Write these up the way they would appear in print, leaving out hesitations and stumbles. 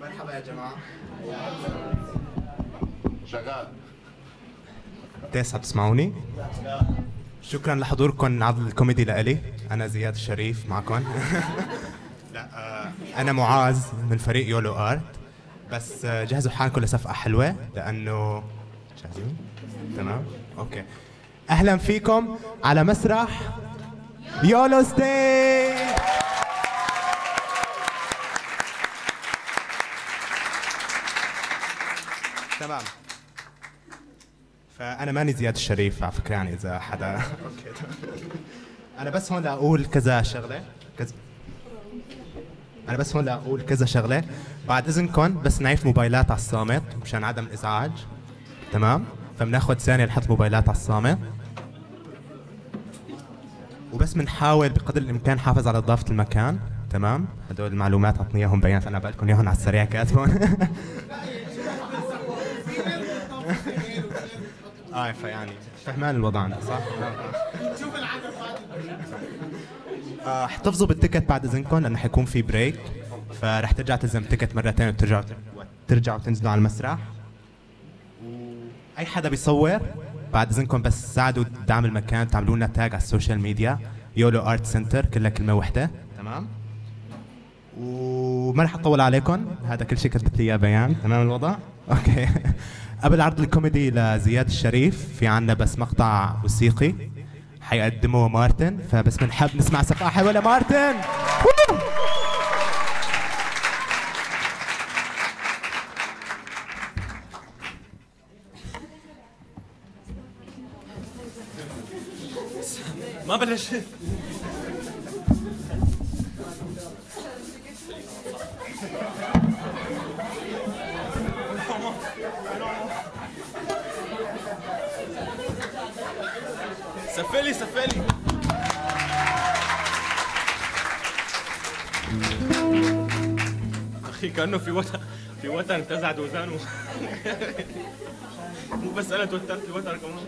مرحبا يا جماعة. شغال. تاسع بتسمعوني؟ شكرا لحضوركم من عرض الكوميدي لإلي، أنا زياد الشريف معكم. لا أنا معاذ من فريق يولو آرت، بس جهزوا حالكم لصفقة حلوة لأنه جاهزين؟ تمام؟ أوكي. أهلا فيكم على مسرح يولو ستيج. تمام. فأنا ماني زياد الشريف على فكرة، يعني إذا حدا أوكي تمام. أنا بس هون لأقول كذا شغلة، بعد إذنكم بس نعيف موبايلات على الصامت مشان عدم الإزعاج، تمام؟ فبناخذ ثانية لحط موبايلات على الصامت، وبس بنحاول بقدر الإمكان نحافظ على نظافة المكان، تمام؟ هدول المعلومات عطني إياهم بيانات، أنا بقلكم إياهم على السريع كاتبهم. فيعني فهمان الوضع عندك صح؟ شوف العدد بعد. احتفظوا بالتيكت بعد اذنكم لانه حيكون في بريك، فرح ترجع تلزم تيكت مرتين وترجعوا تنزلوا على المسرح. واي حدا بيصور بعد اذنكم بس ساعدوا دعم المكان، تعملوا لنا تاج على السوشيال ميديا يولو ارت سنتر، كلها كلمه وحده، تمام؟ وما رح اطول عليكم، هذا كل شيء كتبت لي اياه بيان، تمام الوضع؟ اوكي. قبل عرض الكوميدي لزياد الشريف في عنا بس مقطع موسيقي حيقدمه مارتن، فبس بنحب نسمع صفقة حلوة لمارتن. ما بلشت. سفلي سفلي. أخي كأنه في وتر انتزع وزانه. مو بس أنا توترت، الوتر كمان.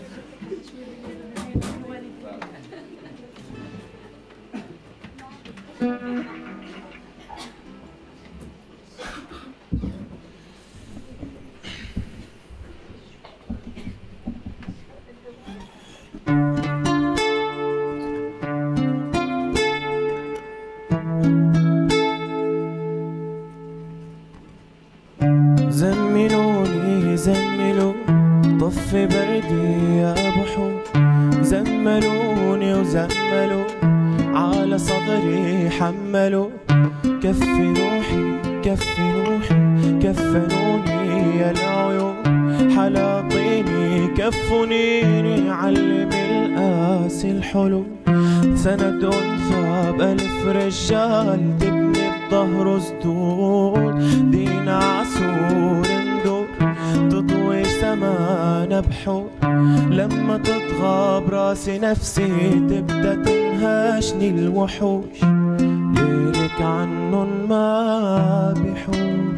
نفسي تبدأ تنهاشني الوحوش، ليلك عنن ما بحوش،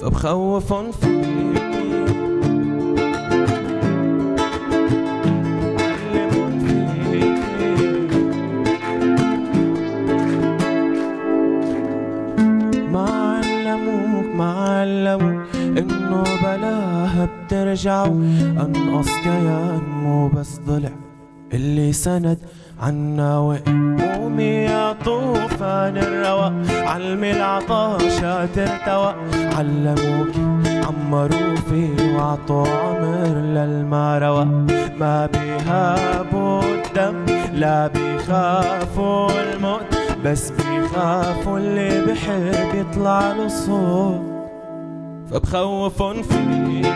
فبخوف فيك علمن فيك ما علموك إنه بلاها بترجعوا، أنقص كيان مو بس ضلع اللي سند عنا وقف. قومي يا طوفان الرواق، علمي العطاشة ترتوى، علموكي عمروا فيه وعطوا عمر للمروى، ما بيهابوا الدم لا بيخافوا الموت بس بيخافوا اللي بحب يطلع له صوت فبخوفن فيك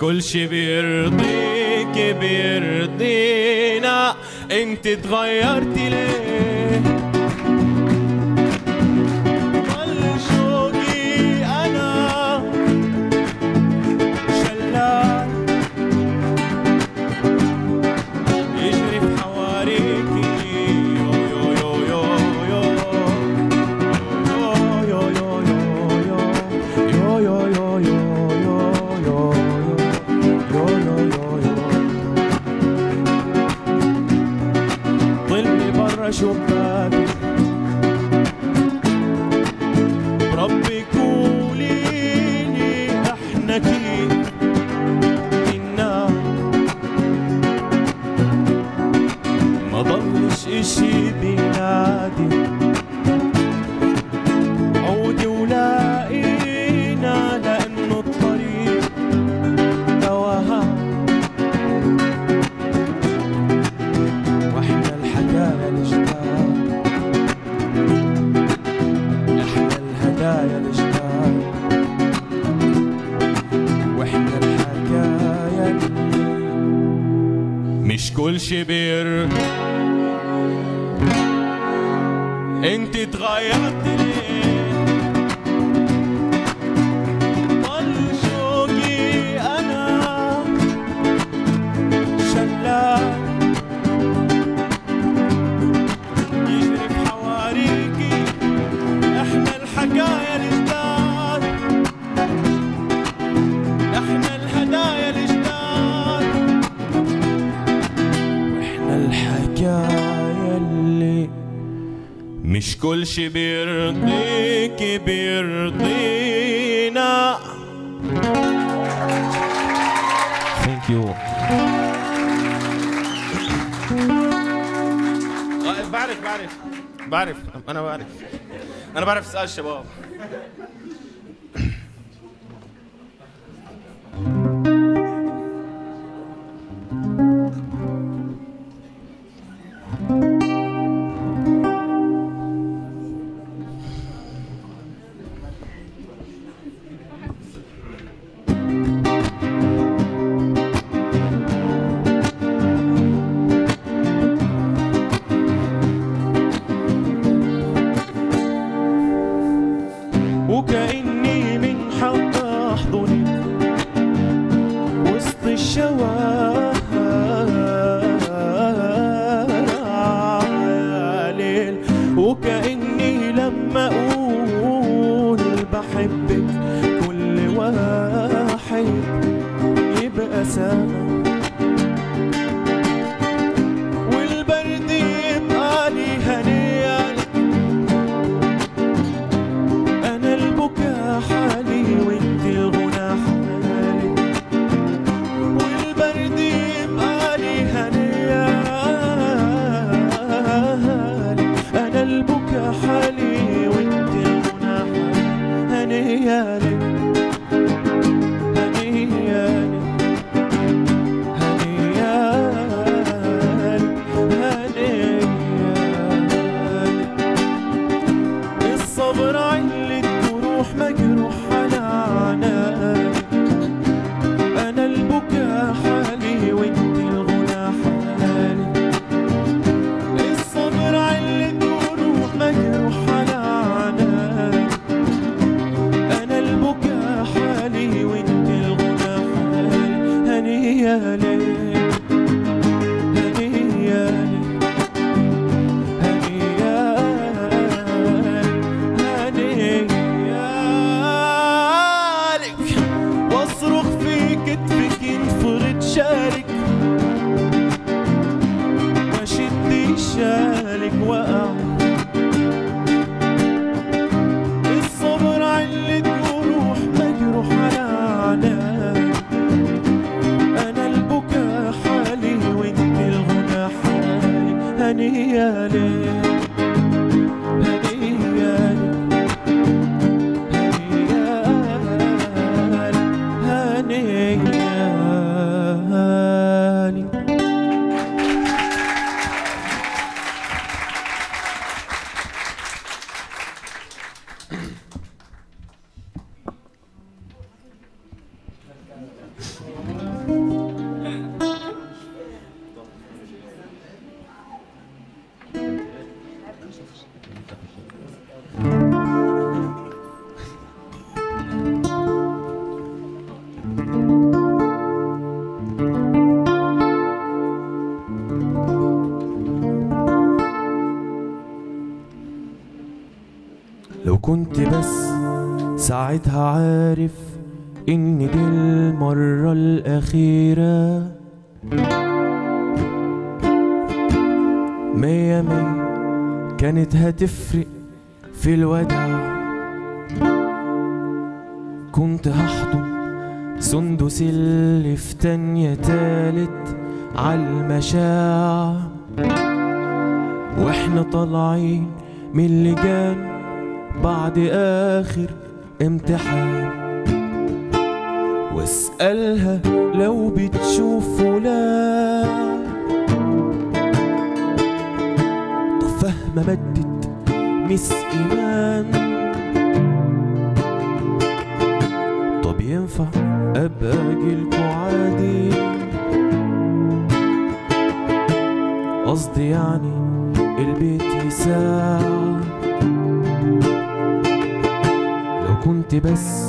كل شي بيرضيك بيرضينا انت تغيرتي ليه ضل شوقي انا شلال يجري بحواريكي يو يو يو يو يو يو يو يو يو يو شبابي بربي قوليلي احنا كيف كنا ما ضلش اشي بينادي عودي ولاقينا لانه الطريق دواها واحنا الحكاية نجي كل شي بير انت تغيرت ليه ضل شوقي انا شلال يجري بحواريكي احنا الحكاية الجداد احنا الهدايا الجداد Yeah. مش كل شي بيرضيكي بيرضينا. ثانك يو. بعرف انا بعرف اسال الشباب. كنت بس ساعتها عارف إن دي المرة الأخيرة، 100 كانت هتفرق في الوداع. كنت هحضن سندس اللي في تانية تالت عالمشاع، وإحنا طالعين من اللجان بعد آخر امتحان، واسألها لو بتشوف فلان. طب فهمة بدت مس إيمان، طب ينفع أبقى أجيلكوا عادي؟ قصدي يعني البيت يساع. كنت بس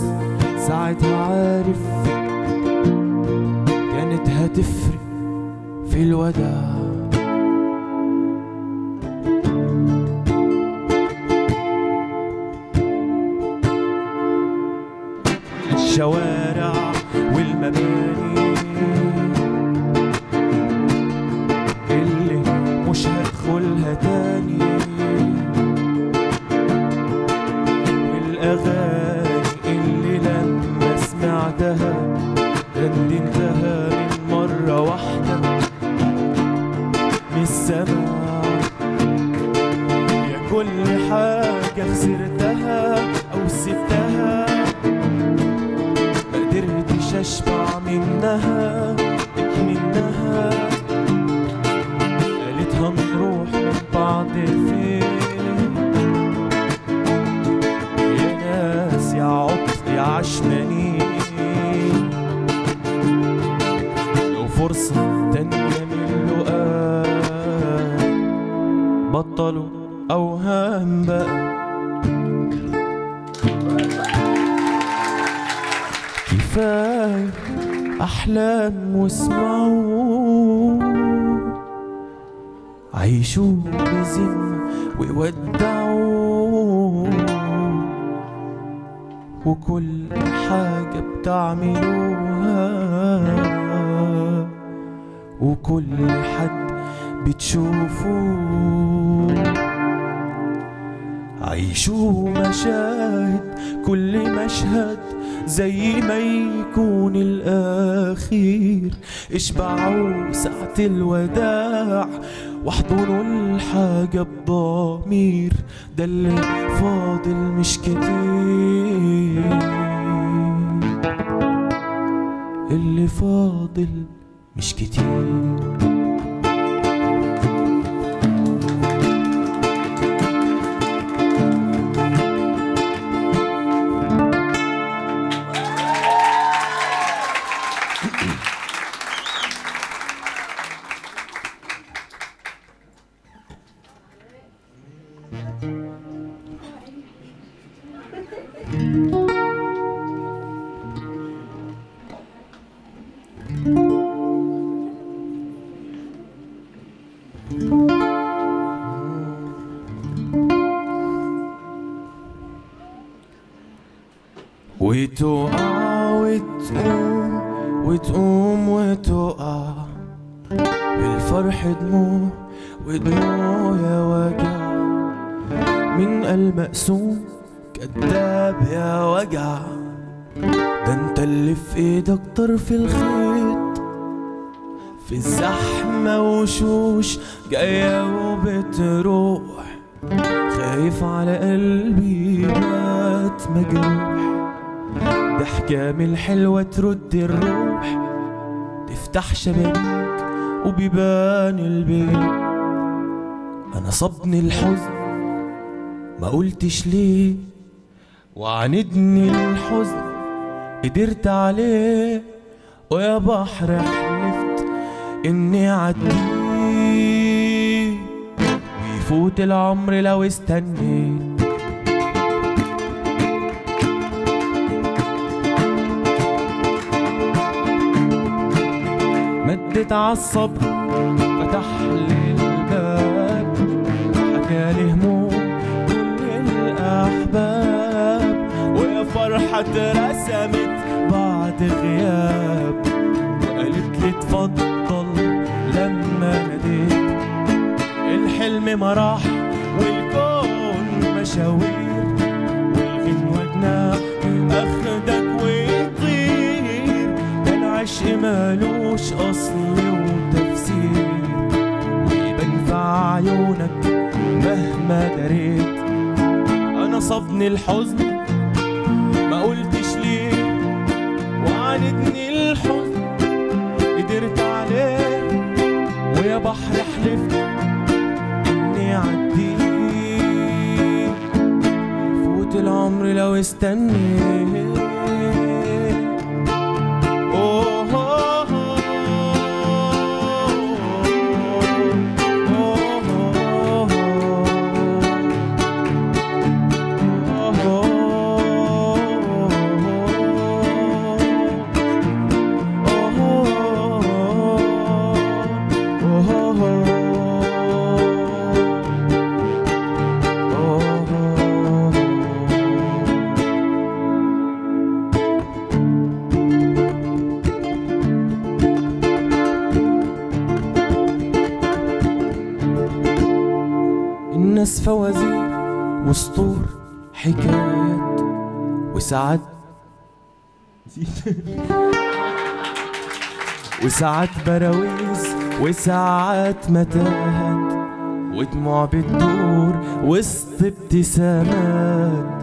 ساعتها عارف كانت هتفرق في الوداع. الشوارع والمباني اللي مش هدخلها تاني، كل حاجة خسرتها أو سبتها مقدرتش أشبع منها أكملها، قالت هنروح من بعض فين يا ناس يا عبط يا عشمانين، لو فرصة تانية من لقاء بطلوا أوهام بقى. كفاية أحلام واسمعوا عيشوا بذم وودعوا، وكل حاجة بتعملوها وكل حد بتشوفوه عيشوا مشاهد، كل مشهد زي ما يكون الأخير، اشبعوا ساعة الوداع واحضنوا الحاجة بضمير، ده اللي فاضل مش كتير، اللي فاضل مش كتير. وتقع وتقوم وتقوم وتقع، بالفرح دموع ودموع يا وجع، من المقسوم كداب يا وجع، ده انت اللي في ايدك طرف الخيط، في الزحمة وشوش جاية وبتروح، خايف على قلبي بات مجروح، بأحكام الحلوة ترد الروح، تفتح شبابيك وبيبان البيت، أنا صابني الحزن ما قلتش ليه، وعاندني الحزن قدرت عليه، ويا بحر حلفت إني عديت، ويفوت العمر لو استنيت، مدت عالصبر فتح لي الباب، حكالي هموم كل الأحباب، ويا فرحة رسمت بعد غياب، وقالت لي اتفضل لما ناديت، الحلم ما راح والكون مشاوير، والغنوة جناح أخدك ويطير، ده العشق مالوش أصل وتفسير، ويبان في عيونك مهما دريت، أنا صابني الحزن ما قلتش ليه، وعاندني الحزن قدرت عليه، ويا بحر حلفت إني عديت، فوت العمر لو استنيت. الناس فوازير وسطور حكايات وساعات وساعات براويز وساعات متاهات، ودموع بتدور وسط ابتسامات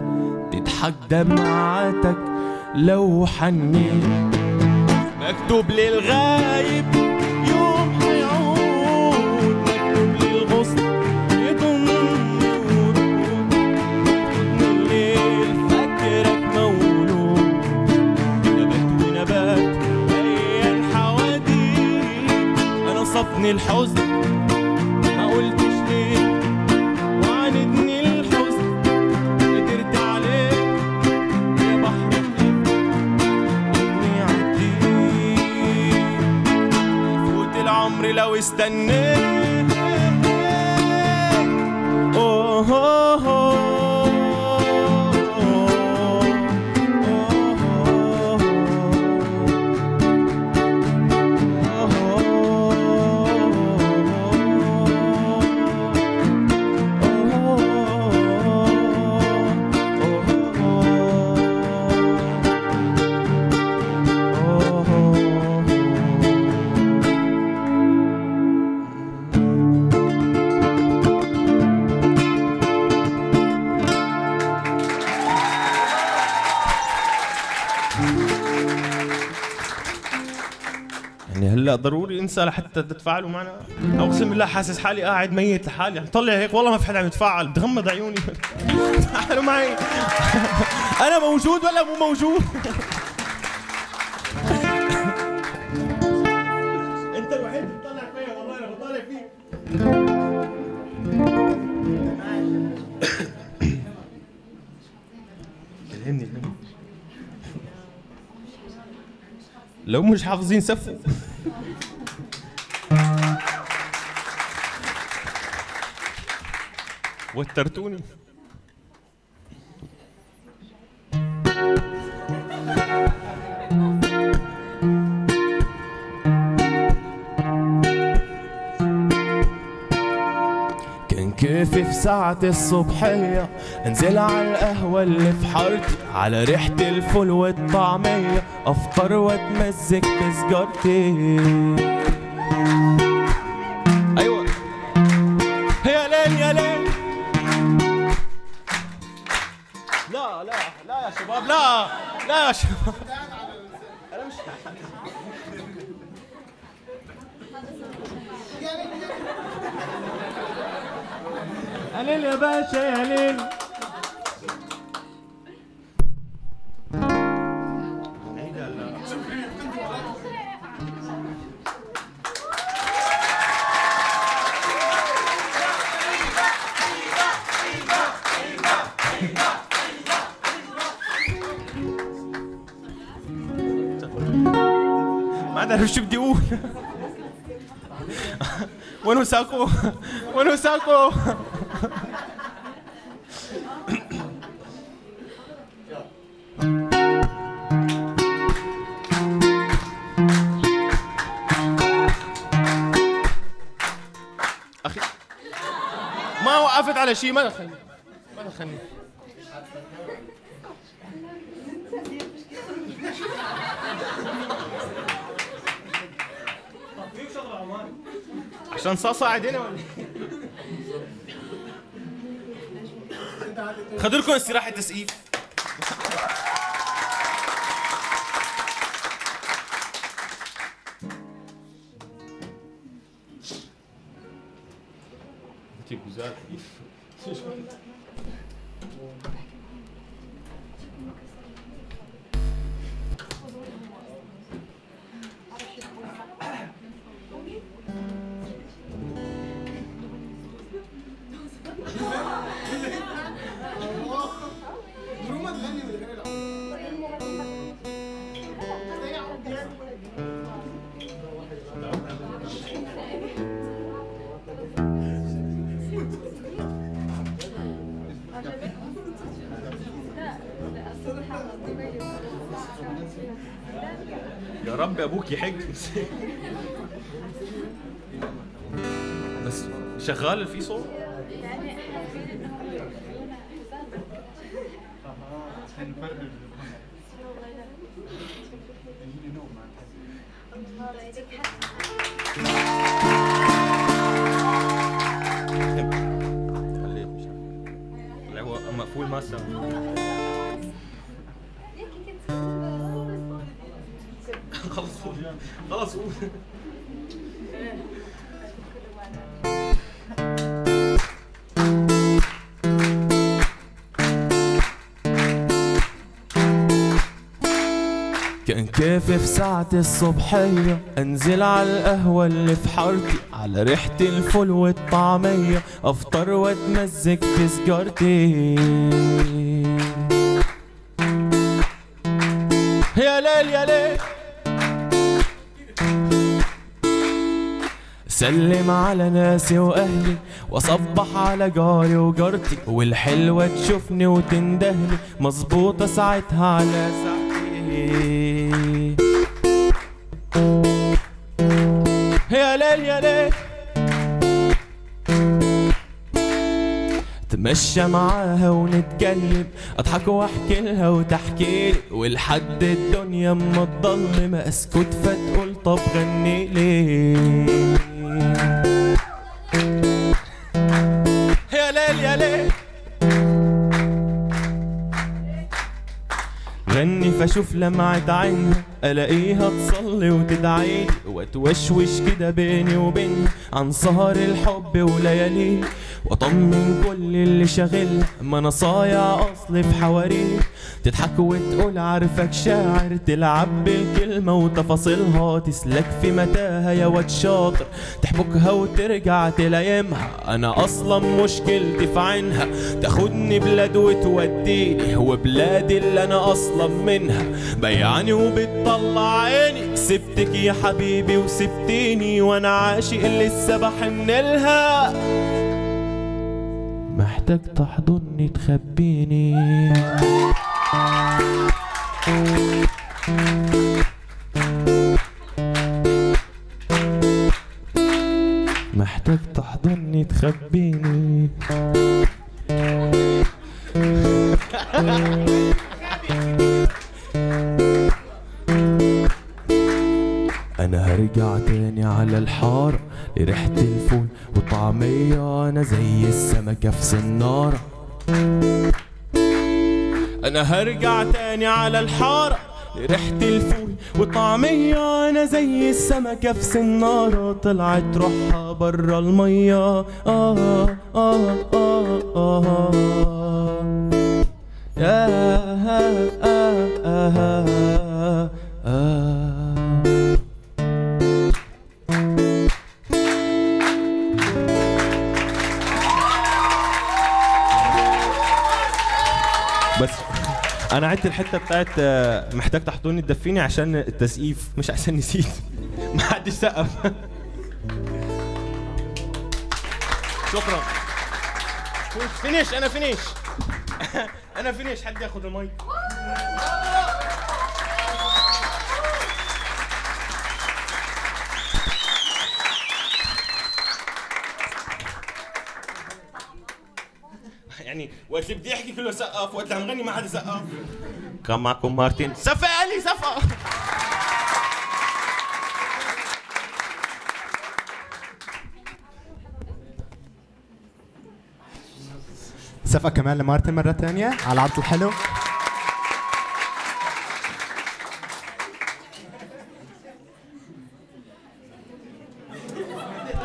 تضحك دمعاتك لو حنيت. مكتوب للغايب يوم هيعود، مكتوب للغصن يضم ويقود، من الليل فاكرك مولود. نبات ونبات مليان حواديت، انا صابني الحزن ما قلتش ليه، وعاندني لو استنيت. أوه أوه أوه أوه ضروري انسى حتى تتفاعل معنا. اقسم بالله حاسس حالي قاعد ميت لحالي، مطلع هيك والله ما في حدا عم يتفاعل، بتغمض عيوني. تعالوا معي، انا موجود ولا مو موجود؟ انت الوحيد اللي بتطلع فيا، والله انا بطالع فيك. الهمني لو مش حافظين سفوا. وترتوني. كان كيفي في ساعة الصبحية انزل على القهوة اللي في حارتي، على ريحة الفول والطعمية افطر واتمزج بسجارتي. ايوه يا ليل يا ليل. لا لا لا يا شباب، لا لا يا شباب، انا مش يا ليل يا باشا يا ليل. عرفت شو بدي اقول؟ وينو ساقو؟ وينو ساقو؟ اخي ما وقفت على شيء، ما دخلني ما دخلني. عشان صاصة عادينا ولا ايه؟ خدوا لكم استراحة تسقيف. انت جوزات يا رب ابوك يحج. بس شغال في صوت؟ الصف والماسة. خلصوا خلصوا. كان كافي في ساعة الصبحية انزل على القهوة اللي في حارتي، على ريحة الفول والطعمية افطر واتمزج في سجارتي. يا ليل يا ليل سلم على ناسي واهلي، واصبح على جاري وجارتي، والحلوة تشوفني وتندهلي مظبوطة ساعتها على ساعتي. يا ليل يا ليل تمشى معاها ونتكلم، اضحك واحكي لها وتحكي لي، ولحد الدنيا اما تضل ما اسكت فتقول طب غني لي. يا ليل يا ليل غني فاشوف لمعة عينها الاقيها تصلي وتدعيلي، واتوشوش كده بيني وبينها عن سهر الحب ولياليه، واطمن كل اللي شاغلها ما انا صايع اصلي في حواريه، تضحك وتقول عارفك شاعر، تلعب بالكلمة وتفاصيلها، تسلك في متاهة يا واد شاطر، تحبكها وترجع تلايمها، انا اصلا مشكلتي في عينها، تاخدني بلاد وتوديني وبلادي اللي انا اصلا منها، بيعني وبتطلع عيني، سبتك يا حبيبي وسبتيني، وانا عاشق لسه بحنلها محتاج تحضني تخبيني. محتاج تحضني تخبيني. انا هرجع تاني على الحارة لريحة الفول وطعمية، انا زي السمكة في سنارة. انا هرجع تاني على الحارة لريحة الفول وطعمية، انا زي السمكة في سنارة طلعت روحها برا المية. آه آه آه آه آه آه. بس انا عدت الحته بتاعت محتاج تحضني تدفيني عشان التسقيف مش عشان نسيت. ما حدش سقف. شكرا. فينيش انا فينيش. انا فينيش. حد ياخد المايك. يعني وقت اللي بدي احكي كله سقف، وقت اللي عم غني ما حدا سقف. كان معكم مارتن. صفى علي صفى. صفى كمان لمارتن مرة ثانية على العرض الحلو.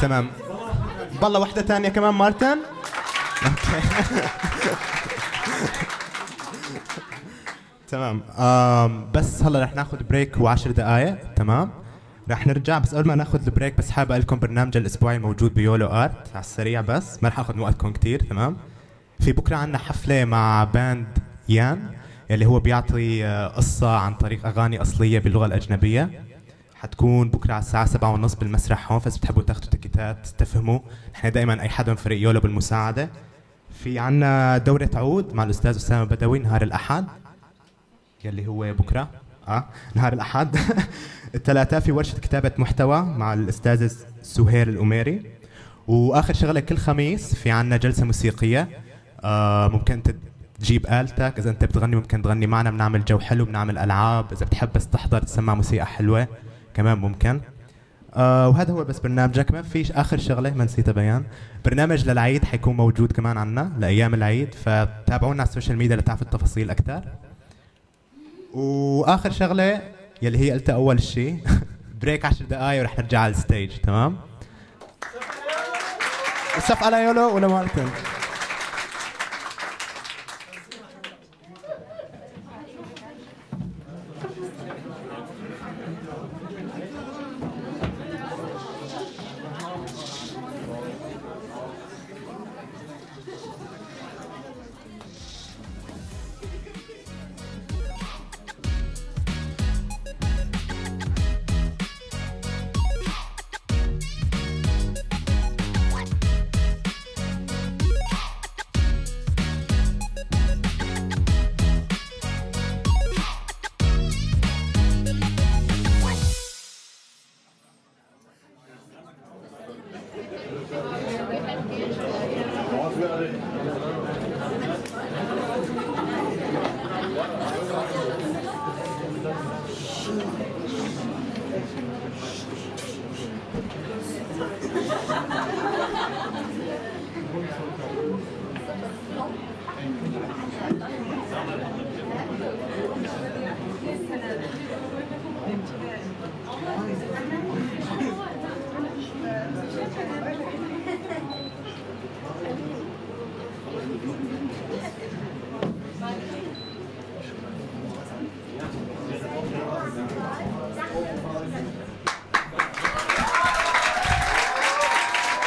تمام. بالله واحدة ثانية كمان مارتن. تمام. بس هلا رح ناخذ بريك و10 دقائق. تمام رح نرجع، بس قبل ما ناخذ البريك بس حابب اقول لكم برنامج الاسبوعي موجود بيولو ارت على السريع، بس ما رح اخذ وقتكم كثير. تمام في بكره عندنا حفله مع باند يان اللي هو بيعطي قصه عن طريق اغاني اصليه باللغه الاجنبيه، حتكون بكره على الساعه 7:30 بالمسرح هون، فاذا بتحبوا تاخذوا تيكيتات تفهموا نحن دائما اي حدا من فريق يولو بالمساعده. في عنا دورة عود مع الأستاذ أسامة بدوي نهار الأحد يلي هو بكرة نهار الأحد. الثلاثاء في ورشة كتابة محتوى مع الأستاذ سهير الأميري، وآخر شغلة كل خميس في عنا جلسة موسيقية. ممكن تجيب آلتك، إذا أنت بتغني ممكن تغني معنا، بنعمل جو حلو، بنعمل ألعاب، إذا بتحب بس تحضر تسمع موسيقى حلوة كمان ممكن. وهذا هو بس برنامجك. ما فيش اخر شغله ما نسيتها بيان، برنامج للعيد حيكون موجود كمان عنا لايام العيد، فتابعونا على السوشيال ميديا لتعرفوا التفاصيل اكثر. واخر شغله يلي هي قلتها اول شيء بريك 10 دقائق ورح نرجع على الستيج. تمام؟ الصف على يولو ولا مارتن؟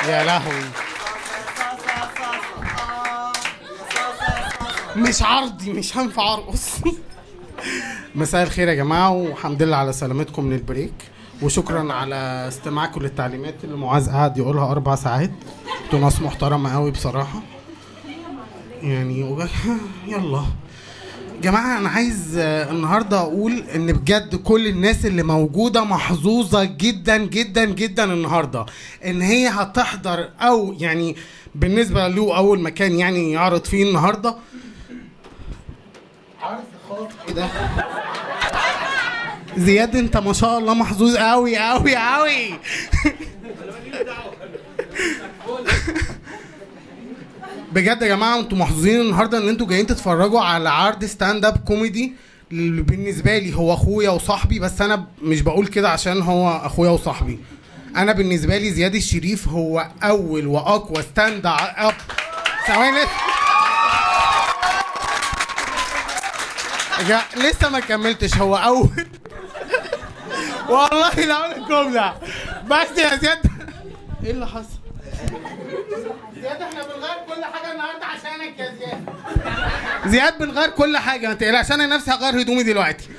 يا لهوي، مش عرضي، مش هنفع ارقص. مساء الخير يا جماعه، والحمد لله على سلامتكم من البريك، وشكرا على استماعكم للتعليمات اللي معاذ قعد يقولها 4 ساعات. انتوا ناس محترمه قوي بصراحه يعني. يلا جماعه، انا عايز النهارده اقول ان بجد كل الناس اللي موجوده محظوظه جدا جدا جدا النهارده ان هي هتحضر، او يعني بالنسبه له اول مكان يعني يعرض فيه النهارده عرض خاطئ ده. زياد انت ما شاء الله محظوظ قوي قوي قوي. بجد يا جماعه انتوا محظوظين النهارده ان انتوا جايين تتفرجوا على عرض ستاند اب كوميدي. بالنسبه لي هو اخويا وصاحبي، بس انا مش بقول كده عشان هو اخويا وصاحبي، انا بالنسبه لي زياد الشريف هو اول واقوى ستاند اب لسه ما كملتش، هو اول والله العظيم الجمله بس يا زياد. ايه اللي حصل؟ زياد احنا بنغير كل حاجه النهارده عشانك يا زياد. زياد بنغير كل حاجه ما تقلقش، انا نفسي هغير هدومي دلوقتي.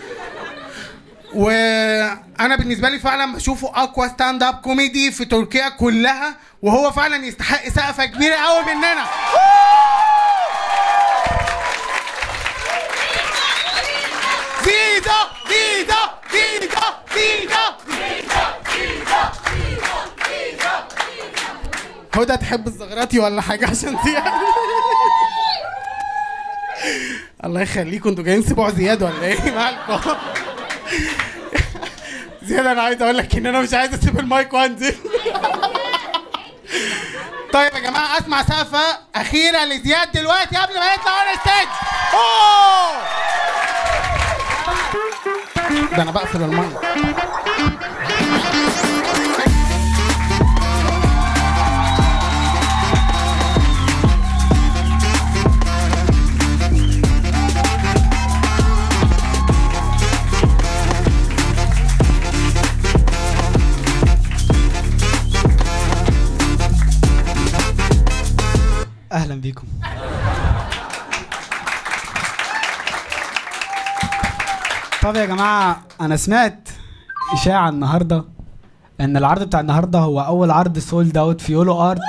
وانا بالنسبه لي فعلا بشوفه اقوى ستاند اب كوميدي في تركيا كلها، وهو فعلا يستحق سقفه كبيره قوي مننا. زيزو زيزو زيزو زيزو هدى تحب الزغراتي ولا حاجه عشان زياد؟ الله يخليكم، انتوا جايين تسيبوا زياد ولا ايه مالكم؟ زياد انا عايز اقول لك ان انا مش عايز اسيب المايك وانزل. طيب يا جماعه، اسمع سقفه اخيره لزياد دلوقتي قبل ما يطلع على الستيج. ده انا بقفل المايك. اهلا بيكم. طب يا جماعه، انا سمعت اشاعه النهارده ان العرض بتاع النهارده هو اول عرض سولد اوت في يولو ارت.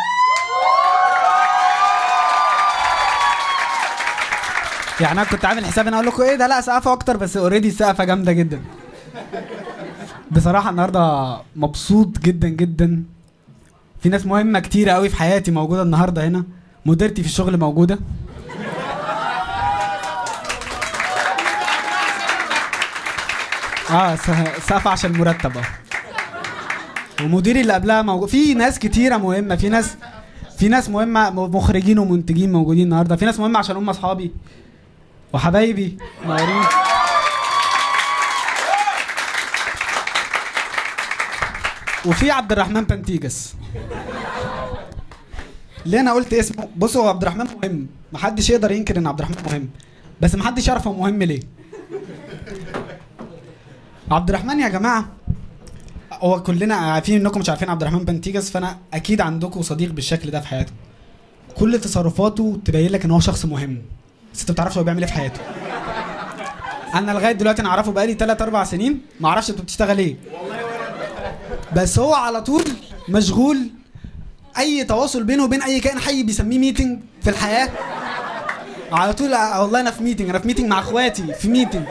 يعني انا كنت عامل حساب ان اقول لكم ايه ده، لا سقفه اكتر، بس اوريدي السقفه جامده جدا. بصراحه النهارده مبسوط جدا جدا. في ناس مهمه كتير قوي في حياتي موجوده النهارده هنا، مديرتي في الشغل موجوده، سقفه عشان مرتب والمدير اللي قبلها موجود، في ناس كتيره مهمه، في ناس مهمه، مخرجين ومنتجين موجودين النهارده، في ناس مهمه عشان هم اصحابي وحبايبي منورين. وفي عبد الرحمن بنتيجس. ليه انا قلت اسمه؟ بصوا هو عبد الرحمن مهم، محدش يقدر ينكر ان عبد الرحمن مهم، بس محدش يعرف هو مهم ليه. عبد الرحمن يا جماعه، هو كلنا عارفين انكم مش عارفين عبد الرحمن بنتيجس، فانا اكيد عندكم صديق بالشكل ده في حياته. كل تصرفاته تبين لك ان هو شخص مهم، بس انت ما بتعرفش هو بيعمل ايه في حياته. انا لغايه دلوقتي انا اعرفه بقالي 3-4 سنين، ما اعرفش انت بتشتغل ايه. بس هو على طول مشغول، اي تواصل بينه وبين اي كائن حي بيسميه ميتنج في الحياه. على طول والله انا في ميتنج، انا في ميتنج مع اخواتي، في ميتنج.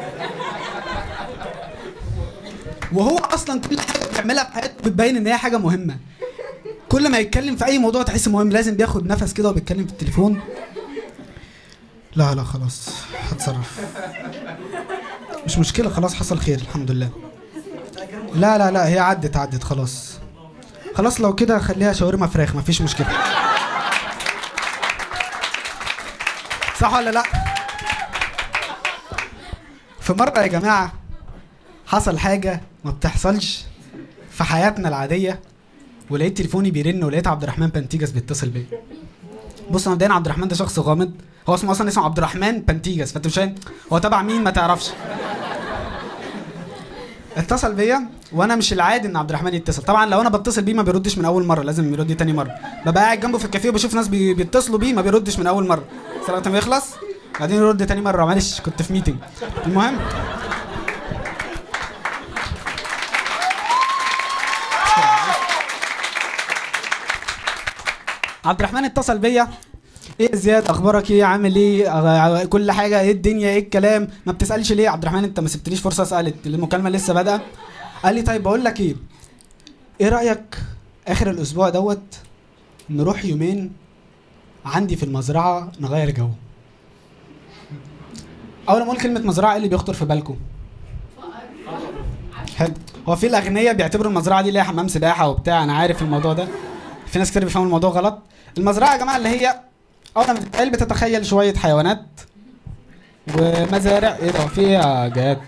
وهو اصلا كل حاجه بيعملها في حياته بتبين ان هي حاجه مهمه. كل ما يتكلم في اي موضوع تحس مهم، لازم بياخد نفس كده وبيتكلم في التليفون. لا خلاص هتصرف، مش مشكله، خلاص حصل خير الحمد لله. لا هي عدت خلاص لو كده خليها شاورما فراخ، مفيش مشكله. صح ولا لا؟ في مره يا جماعه حصل حاجه ما بتحصلش في حياتنا العاديه، ولقيت تليفوني بيرن ولقيت عبد الرحمن بنتيجس بيتصل بيا. بص مبدئيا عبد الرحمن ده شخص غامض، هو اصلا اسمه عبد الرحمن بنتيجس، فانت مش فاهم هو تبع مين ما تعرفش. اتصل بيا وانا مش العادي ان عبد الرحمن يتصل، طبعا لو انا بتصل بيه ما بيردش من اول مره، لازم يرد تاني مره. ببقى قاعد جنبه في الكافيه وبشوف ناس بيتصلوا بيه ما بيردش من اول مره، صراحه ما يخلص بعدين يرد تاني مره، معلش كنت في ميتنج. المهم عبد الرحمن اتصل بيا، ايه زياد اخبارك ايه، عامل ايه، كل حاجه ايه، الدنيا ايه الكلام، ما بتسالش ليه؟ عبد الرحمن انت ما سبتليش فرصه اسالك، المكالمه لسه بادئه. قال لي طيب بقول لك ايه رايك اخر الاسبوع دوت نروح يومين عندي في المزرعه نغير جو. اول ما اقول كلمه مزرعه ايه اللي بيخطر في بالكم؟ حلو، هو في الاغنياء بيعتبروا المزرعه دي اللي هي حمام سباحه وبتاع، انا عارف الموضوع ده، في ناس كتير بيفهموا الموضوع غلط. المزرعه يا جماعه اللي هي أول ما بتتقال بتتخيل شوية حيوانات ومزارع. إيه ده في إيه يا جهاد؟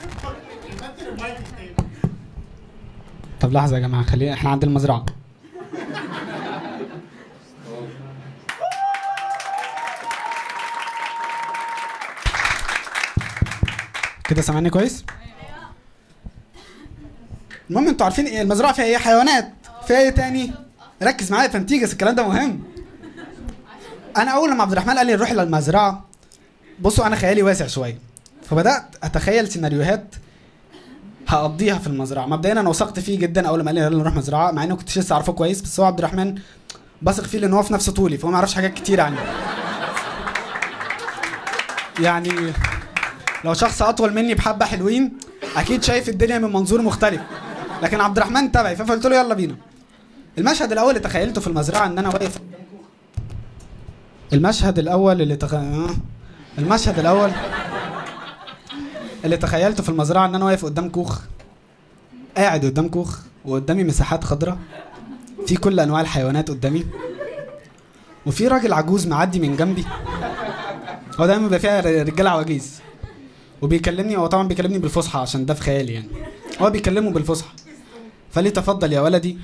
طب لحظة يا جماعة، خلينا إحنا عند المزرعة. كده سامعني كويس؟ المهم أنتوا عارفين إيه المزرعة فيها إيه؟ حيوانات. فيها إيه تاني؟ ركز معايا فانتيجس، الكلام ده مهم. انا اول لما عبد الرحمن قال لي نروح للمزرعه، بصوا انا خيالي واسع شويه، فبدات اتخيل سيناريوهات هقضيها في المزرعه. مبدئيا انا وثقت فيه جدا اول ما قال لي يلا نروح مزرعه، مع انه كنت لسه عارفه كويس، بس هو عبد الرحمن بثق فيه لان هو في نفس طولي، فهو ما يعرفش حاجات كتير عني. يعني لو شخص اطول مني بحبه حلوين اكيد شايف الدنيا من منظور مختلف، لكن عبد الرحمن تبعي، فقلت له يلا بينا. المشهد الاول اللي تخيلته في المزرعه ان انا واقف، المشهد الأول اللي تخيلته في المزرعة إن أنا واقف قدام كوخ، قاعد قدام كوخ، وقدامي مساحات خضراء في كل أنواع الحيوانات قدامي، وفي راجل عجوز معدي من جنبي، هو دايما بيبقى فيها رجالة عواجيز، وبيكلمني، هو طبعا بيكلمني بالفصحى عشان ده في خيالي يعني، هو بيكلمه بالفصحى، فقال لي تفضل يا ولدي،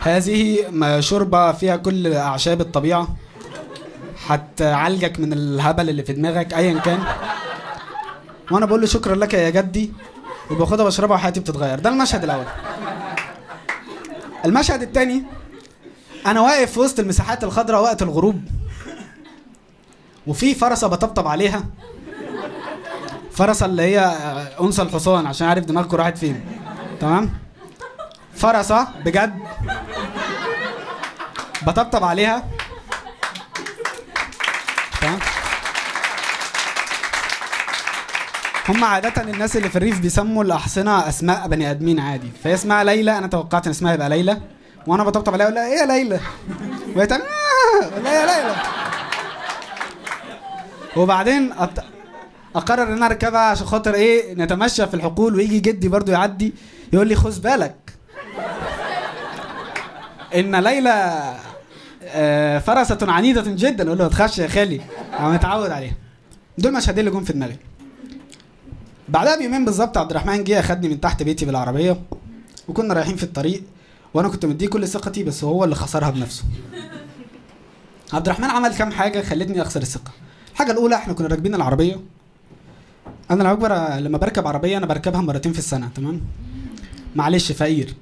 هذه شوربة فيها كل أعشاب الطبيعة، هتعالجك من الهبل اللي في دماغك أيا كان. وأنا بقول له شكرا لك يا جدي، وباخدها بشربها وحياتي بتتغير. ده المشهد الأول. المشهد التاني أنا واقف في وسط المساحات الخضراء وقت الغروب، وفي فرسة بطبطب عليها، فرسة اللي هي أنثى الحصان عشان عارف دماغكم راحت فين، تمام؟ فرسة بجد بطبطب عليها، تمام؟ هم عادة الناس اللي في الريف بيسموا الأحصنة أسماء بني آدمين عادي، فهي اسمها ليلى، أنا توقعت إن اسمها يبقى ليلى، وأنا بطبطب عليها أقول لها إيه يا ليلى؟ وهي تعمل إيه يا ليلى؟ وبعدين أقرر إن أنا أركبها عشان خاطر إيه؟ نتمشى في الحقول، ويجي جدي برضه يعدي يقول لي خذ بالك. ان ليلى فرسة عنيدة جدا. اقول له ما تخافش يا خالي انا متعود عليها. دول مشهدين اللي جم في دماغي. بعدها بيومين بالظبط عبد الرحمن جه اخدني من تحت بيتي بالعربيه، وكنا رايحين في الطريق وانا كنت مديه كل ثقتي، بس هو اللي خسرها بنفسه. عبد الرحمن عمل كام حاجه خلتني اخسر الثقه. الحاجه الاولى، احنا كنا راكبين العربيه. انا العبارة لما بركب عربيه انا بركبها مرتين في السنه، تمام؟ معلش فقير،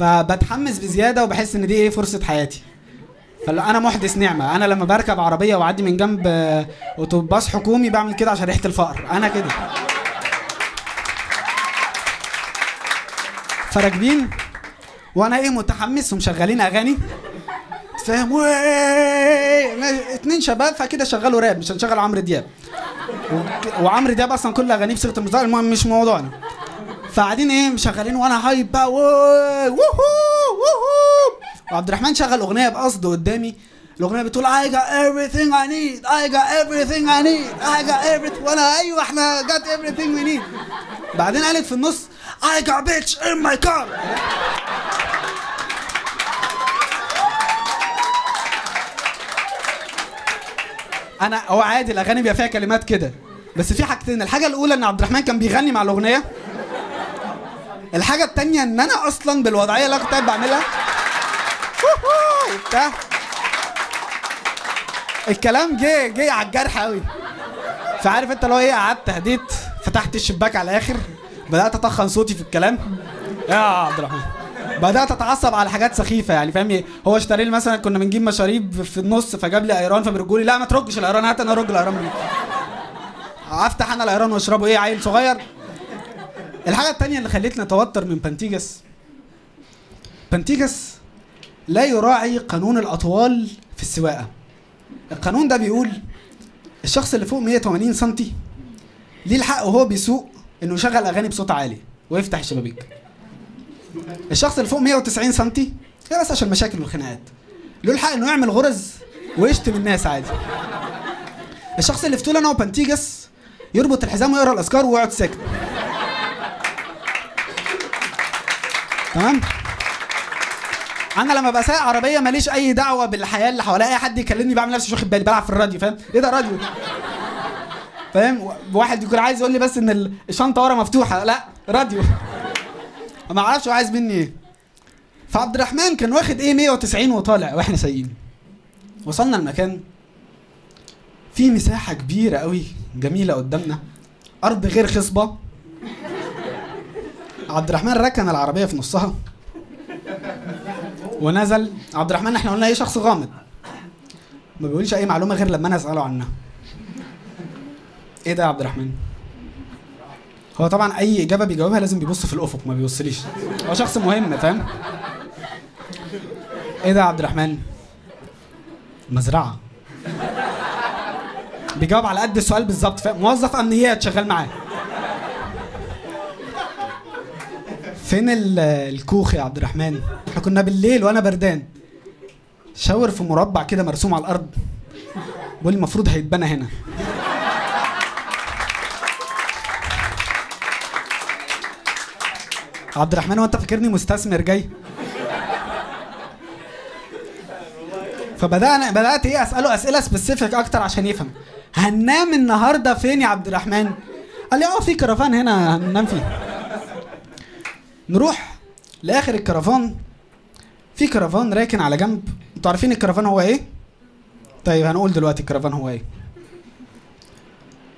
فبتحمس بزياده وبحس ان دي ايه فرصه حياتي. فانا محدث نعمه، انا لما بركب عربيه واعدي من جنب اتوباص حكومي بعمل كده عشان ريحه الفقر، انا كده. فراكبين وانا ايه متحمس ومشغلين اغاني، فاهم؟ اتنين شباب فكده شغلوا راب، مش هنشغل عمرو دياب، وعمرو دياب اصلا كل اغانيه بصيغه المزار، المهم مش موضوعنا. فقاعدين ايه مشغلين وانا هايب بقى، وعبد الرحمن شغل اغنيه بقصد قدامي. الاغنيه بتقول I got everything I need I got everything I need I got everything، وانا ايوه احنا got everything we need. بعدين قالت في النص I got bitch in my car. انا هو عادي الاغاني بيبقى فيها كلمات كده، بس في حاجتين. الحاجه الاولى ان عبد الرحمن كان بيغني مع الاغنيه. الحاجه الثانيه ان انا اصلا بالوضعيه اللي انا كنت بعملها وبتاع، الكلام جه على الجرح قوي. فعارف انت لو ايه، قعدت هديت، فتحت الشباك على الاخر، بدات اطخن صوتي في الكلام يا عبد الرحمن، بدات اتعصب على حاجات سخيفه يعني، فاهم؟ هو اشتري لي مثلا، كنا بنجيب مشاريب في النص، فجاب لي ايران، فبيرجوا لي لا ما ترجش الايران، هات انا ارج الايران، افتح انا الايران واشربه، ايه عيل صغير. الحاجه الثانيه اللي خلتني اتوتر من بنتيجاس لا يراعي قانون الاطوال في السواقه. القانون ده بيقول الشخص اللي فوق 180 سم ليه الحق وهو بيسوق انه يشغل اغاني بصوت عالي ويفتح الشبابيك. الشخص اللي فوق 190 سم هي بس عشان المشاكل والخناقات، له الحق انه يعمل غرز ويشتم الناس عادي. الشخص اللي في طول انا وبنتيجاس يربط الحزام ويقرا الاذكار ويقعد ساكت، تمام؟ انا لما بساق عربيه ماليش اي دعوه بالحياه اللي حواليا، اي حد يكلمني بعمل نفسي مش واخد بالي، بلعب في الراديو، فاهم؟ ايه ده راديو، فاهم؟ واحد يكون عايز يقول لي بس ان الشنطه ورا مفتوحه، لا راديو، ما اعرفش هو عايز مني ايه. فعبد الرحمن كان واخد ايه 190 وطالع واحنا سايقين. وصلنا المكان، في مساحه كبيره قوي جميله قدامنا، ارض غير خصبه. عبد الرحمن ركن العربيه في نصها ونزل. عبد الرحمن احنا قلنا ايه شخص غامض، ما بيقولش اي معلومه غير لما انا اساله عنها. ايه ده يا عبد الرحمن؟ هو طبعا اي اجابه بيجاوبها لازم بيبص في الافق، ما بيبصليش، هو شخص مهم، فاهم؟ ايه ده يا عبد الرحمن؟ مزرعه. بيجاوب على قد السؤال بالظبط، فاهم؟ موظف امنيات شغال معاه. فين الكوخ يا عبد الرحمن؟ احنا كنا بالليل وانا بردان. شاور في مربع كده مرسوم على الارض، بيقول المفروض هيتبنى هنا. عبد الرحمن هو انت فاكرني مستثمر جاي؟ فبدات ايه اساله اسئله سبيسيفيك اكتر عشان يفهم. هننام النهارده فين يا عبد الرحمن؟ قال لي في كرفان هنا هننام فيه. نروح لاخر الكرفان، في كرفان راكن على جنب. انتوا عارفين الكرفان هو ايه؟ طيب هنقول دلوقتي الكرفان هو ايه.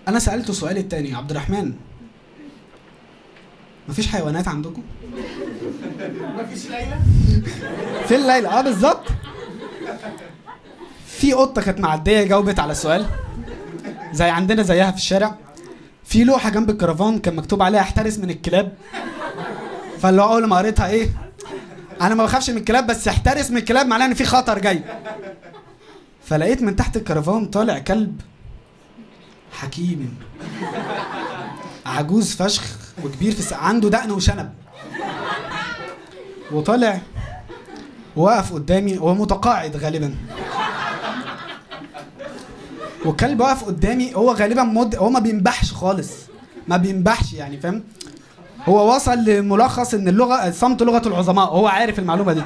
انا سالته السؤال التاني، عبد الرحمن مفيش حيوانات عندكم؟ مفيش ليلى؟ فين ليلى؟ بالظبط. في قطه كانت معديه جاوبت على السؤال زي عندنا زيها في الشارع. في لوحه جنب الكرفان كان مكتوب عليها احترس من الكلاب، فاللي هو اول ما قريتها ايه، انا ما بخافش من الكلاب بس احترس من الكلاب معناه ان في خطر جاي. فلقيت من تحت الكرفان طالع كلب حكيم عجوز فشخ وكبير في السن، عنده دقن وشنب، وطالع وقف قدامي، هو متقاعد غالبا، والكلب واقف قدامي. هو غالبا هو ما بينبحش خالص، ما بينبحش يعني، فاهم؟ هو وصل لملخص ان اللغه الصمت لغه العظماء، هو عارف المعلومه دي.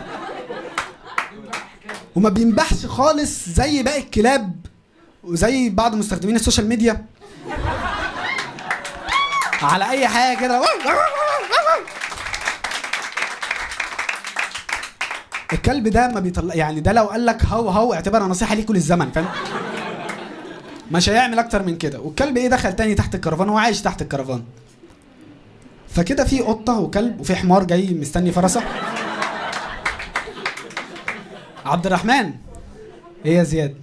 وما بينبحش خالص زي باقي الكلاب وزي بعض مستخدمين السوشيال ميديا على اي حاجه كده. الكلب ده ما بيطلع، يعني ده لو قال لك هو اعتبرها نصيحه ليكوا للزمن، فاهم؟ مش هيعمل اكتر من كده. والكلب ايه دخل تاني تحت الكرفان، هو عايش تحت الكرفان. فكده في قطه وكلب وفي حمار جاي مستني فرسه. عبد الرحمن، ايه يا زياد؟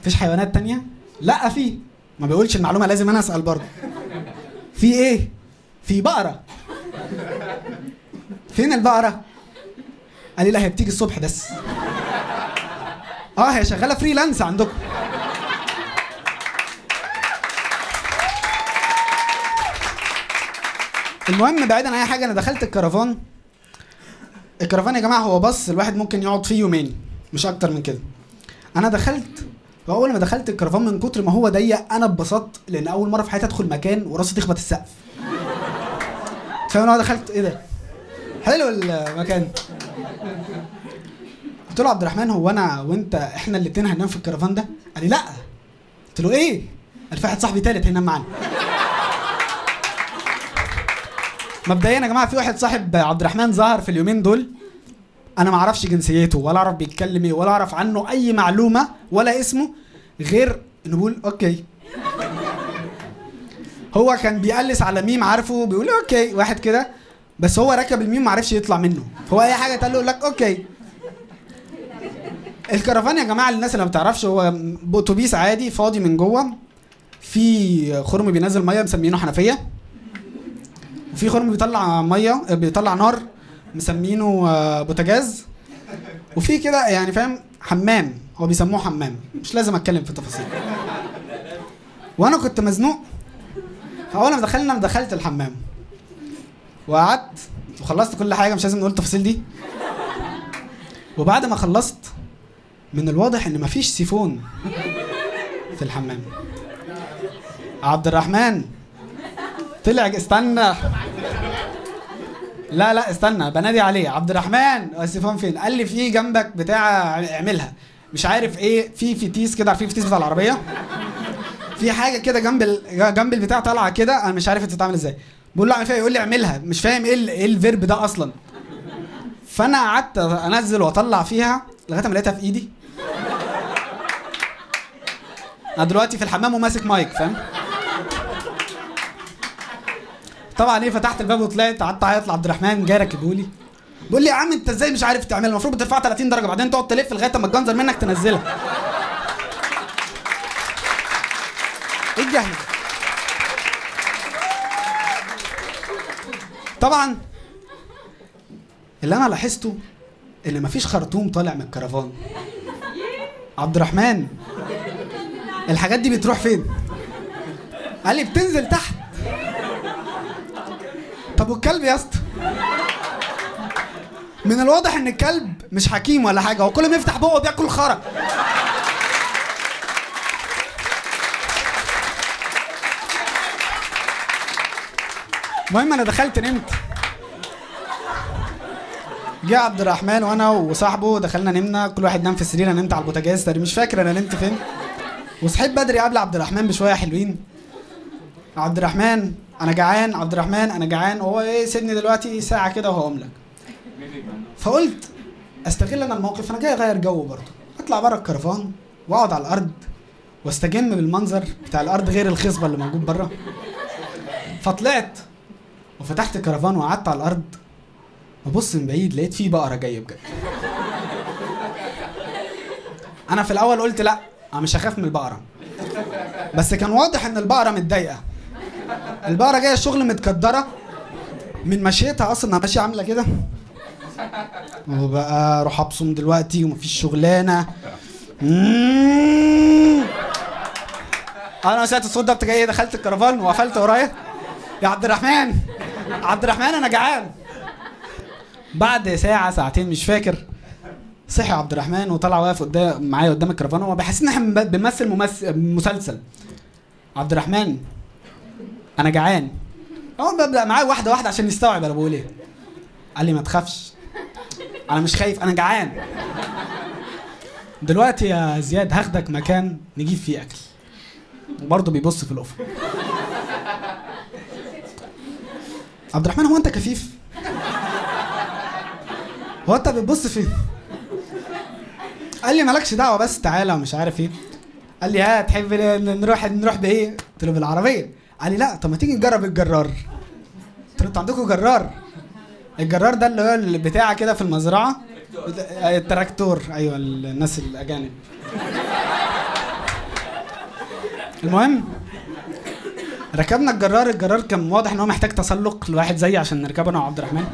مفيش حيوانات تانية؟ لا في، ما بيقولش المعلومه، لازم انا اسال برضه. في ايه؟ في بقره. فين البقره؟ قال لي لا هي بتيجي الصبح بس. هي شغاله فريلانس عندكم. المهم بعيدا عن اي حاجه، انا دخلت الكرفان. الكرفان يا جماعه هو بص الواحد ممكن يقعد فيه يومين مش اكتر من كده. انا دخلت، واول ما دخلت الكرفان من كتر ما هو ضيق انا اتبسطت، لان اول مره في حياتي ادخل مكان وراسي تخبط السقف. فانا دخلت ايه ده؟ حلو المكان. قلت له عبد الرحمن، هو انا وانت احنا الاثنين هننام في الكرفان ده؟ قال لي لا. قلت له ايه؟ قال في واحد صاحبي ثالث هينام معانا. مبدئيا يا جماعه في واحد صاحب عبد الرحمن ظهر في اليومين دول، انا ما اعرفش جنسيته ولا اعرف بيتكلم ايه ولا اعرف عنه اي معلومه ولا اسمه، غير انه بيقول اوكي. هو كان بيقلس على ميم عارفه بيقول اوكي واحد كده، بس هو ركب الميم ما عرفش يطلع منه، هو اي حاجه تقول له يقول لك اوكي. الكرفان يا جماعه للناس اللي ما بتعرفش هو اتوبيس عادي فاضي من جوه، في خرم بينزل ميه مسمينه حنفيه، وفي خرم بيطلع ميه بيطلع نار مسمينه بوتاجاز، وفي كده يعني فاهم حمام، هو بيسموه حمام، مش لازم اتكلم في التفاصيل. وانا كنت مزنوق، فاول ما دخلنا دخلت الحمام وقعدت وخلصت كل حاجه، مش لازم نقول التفاصيل دي. وبعد ما خلصت من الواضح ان مفيش سيفون في الحمام. عبد الرحمن طلع، استنى، لا لا استنى، بنادي عليه عبد الرحمن السيفون فين؟ قال لي في جنبك بتاع اعملها مش عارف ايه، في فتيس كده، عارفين فتيس بتاع العربيه، في حاجه كده جنب البتاع طالعه كده، انا مش عارف بتتعمل ازاي. بقول له اعمل فيها، يقول لي اعملها، مش فاهم ايه الفيرب ده اصلا. فانا قعدت انزل واطلع فيها لغايه ما لقيتها في ايدي. انا دلوقتي في الحمام وماسك مايك، فاهم؟ طبعا ايه، فتحت الباب وطلعت، قعدت اعيط لعبد الرحمن، جاي راكبهولي بيقول لي يا عم انت ازاي مش عارف تعملها؟ المفروض بترفعها 30 درجه بعدين تقعد تلف لغايه اما تجنزر منك تنزلها. ايه الجهل؟ طبعا اللي انا لاحظته ان مفيش خرطوم طالع من الكرفان. عبد الرحمن الحاجات دي بتروح فين؟ قال لي بتنزل تحت. طب والكلب يا اسطى؟ من الواضح ان الكلب مش حكيم ولا حاجه، هو كل ما يفتح بقه بياكل خرق. المهم انا دخلت نمت. جه عبد الرحمن وانا وصاحبه دخلنا نمنا، كل واحد نام في السرير، انا نمت على البوتاجاز تقريبا، مش فاكر انا نمت فين، وصحيت بدري قبل عبد الرحمن بشويه حلوين. عبد الرحمن انا جعان، عبد الرحمن انا جعان، وهو ايه سيبني دلوقتي ساعه كده وهقوم لك. فقلت استغل انا الموقف، انا جاي اغير جو برضه، اطلع بره الكرفان واقعد على الارض واستجم بالمنظر بتاع الارض غير الخصبه اللي موجود بره. فطلعت وفتحت الكرفان وقعدت على الارض، ببص من بعيد لقيت فيه بقره جايه بجد. انا في الاول قلت لا انا مش هخاف من البقره، بس كان واضح ان البقره متضايقه، البقره جايه الشغل متكدره من مشيتها، اصلا انا ماشيه عامله كده، وبقى اروح ابصم دلوقتي ومفيش شغلانه. انا سمعت الصوت ده، جاي دخلت الكرفان وقفلت ورايا، يا عبد الرحمن عبد الرحمن انا جعان. بعد ساعة ساعتين مش فاكر صحي عبد الرحمن وطلع واقف قدام معايا قدام الكرفانة، هو بيحس ان احنا بنمثل مسلسل. عبد الرحمن انا جعان، هو ببدأ معاه واحدة واحدة عشان يستوعب انا بقول ايه. قال لي ما تخافش، انا مش خايف، انا جعان. دلوقتي يا زياد هاخدك مكان نجيب فيه اكل. وبرضه بيبص في الأفق. عبد الرحمن هو انت كفيف؟ هو انت بتبص فين؟ قال لي مالكش دعوه بس تعالى ومش عارف ايه. قال لي ها تحب نروح بايه؟ قلت له بالعربيه. قال لي لا طب ما تيجي نجرب الجرار. قلت له انتوا عندكم جرار؟ الجرار ده اللي هو البتاع كده في المزرعه، التراكتور. ايوه الناس الاجانب. المهم ركبنا الجرار. الجرار كان واضح ان هو محتاج تسلق لواحد زيي عشان نركبه انا وعبد الرحمن.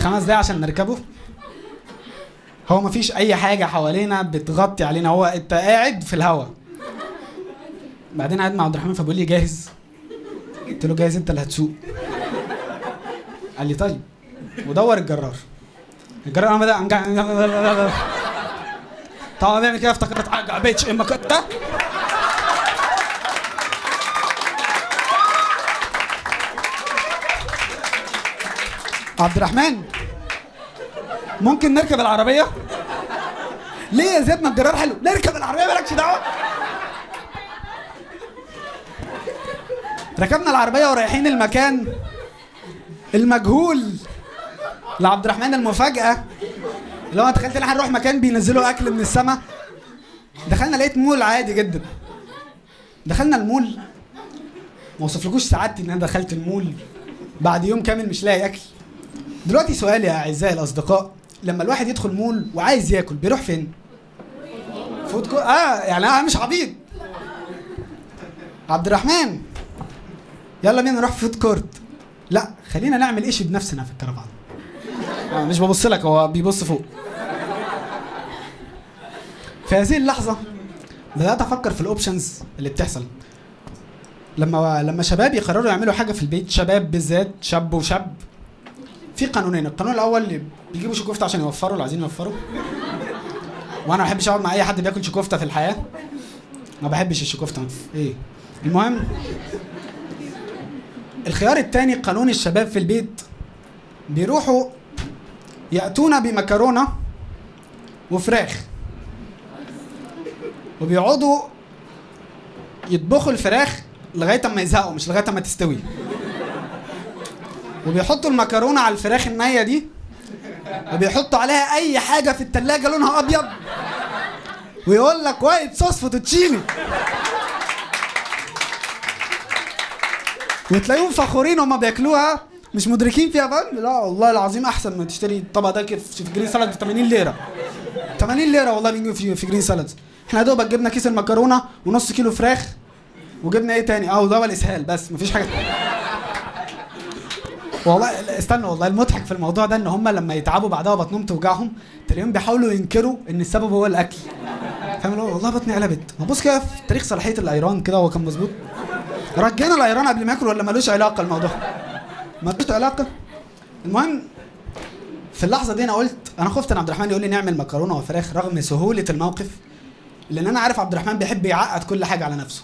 5 دقايق عشان نركبه. هو مفيش اي حاجه حوالينا بتغطي علينا، هو انت قاعد في الهواء. بعدين قاعد مع عبد الرحمن فبيقول لي جاهز؟ قلت له جاهز، انت اللي هتسوق. قال لي طيب. ودور الجرار. الجرار انا بدأ انجح طبعا بيعمل كده. افتكرت حاجه بيتش اما كنت عبد الرحمن ممكن نركب العربيه؟ ليه يا زياد ما الجرار حلو؟ نركب العربيه مالكش دعوه. ركبنا العربيه ورايحين المكان المجهول لعبد الرحمن. المفاجاه اللي هو تخيلت ان احنا هنروح مكان بينزلوا اكل من السماء. دخلنا لقيت مول عادي جدا. دخلنا المول، ما اوصفلكوش سعادتي ان انا دخلت المول بعد يوم كامل مش لاقي اكل. دلوقتي سؤال يا اعزائي الاصدقاء، لما الواحد يدخل مول وعايز ياكل بيروح فين؟ فود كورت. يعني انا مش عبيط. عبد الرحمن يلا بينا نروح فود كورت. لا خلينا نعمل ايش بنفسنا في الكرفان. مش ببص لك، هو بيبص فوق. في هذه اللحظه بدات افكر في الاوبشنز اللي بتحصل لما شباب يقرروا يعملوا حاجه في البيت. شباب بالذات، شاب وشاب. في قانونين. القانون الاول اللي بيجيبوا شكوفته عشان يوفروا اللي عايزين يوفروا، وانا ما بحبش اقعد مع اي حد بياكل شكوفته في الحياه. ما بحبش الشكوفته ايه. المهم الخيار الثاني قانون الشباب في البيت، بيروحوا ياتونا بمكرونه وفراخ وبيقعدوا يطبخوا الفراخ لغايه ما يزهقوا، مش لغايه ما تستوي. وبيحطوا المكرونه على الفراخ النيه دي وبيحطوا عليها اي حاجه في الثلاجه لونها ابيض ويقول لك وايت صوص فوتوتشيني، وتلاقيهم فخورين وما بياكلوها، مش مدركين فيها فن. لا والله العظيم احسن ما تشتري الطبق ده في جرين سالاد ب 80 ليره. 80 ليره والله بيجيبوا في جرين سالاد. احنا دوبك جبنا كيس المكرونه ونص كيلو فراخ وجبنا ايه تاني؟ دواء الاسهال بس، مفيش حاجه تاني. والله استنى، والله المضحك في الموضوع ده ان هم لما يتعبوا بعدها بطنهم توجعهم تلاقيهم بيحاولوا ينكروا ان السبب هو الاكل. فاهم؟ والله بطني قلبت. ما بص كده في تاريخ صلاحيه الايران كده، هو كان مظبوط؟ رجعنا الايران قبل ما ياكل ولا مالوش علاقه الموضوع؟ مالوش علاقه. المهم في اللحظه دي انا قلت، انا خفت ان عبد الرحمن يقول لي نعمل مكرونه وفراخ رغم سهوله الموقف، لان انا عارف عبد الرحمن بيحب يعقد كل حاجه على نفسه.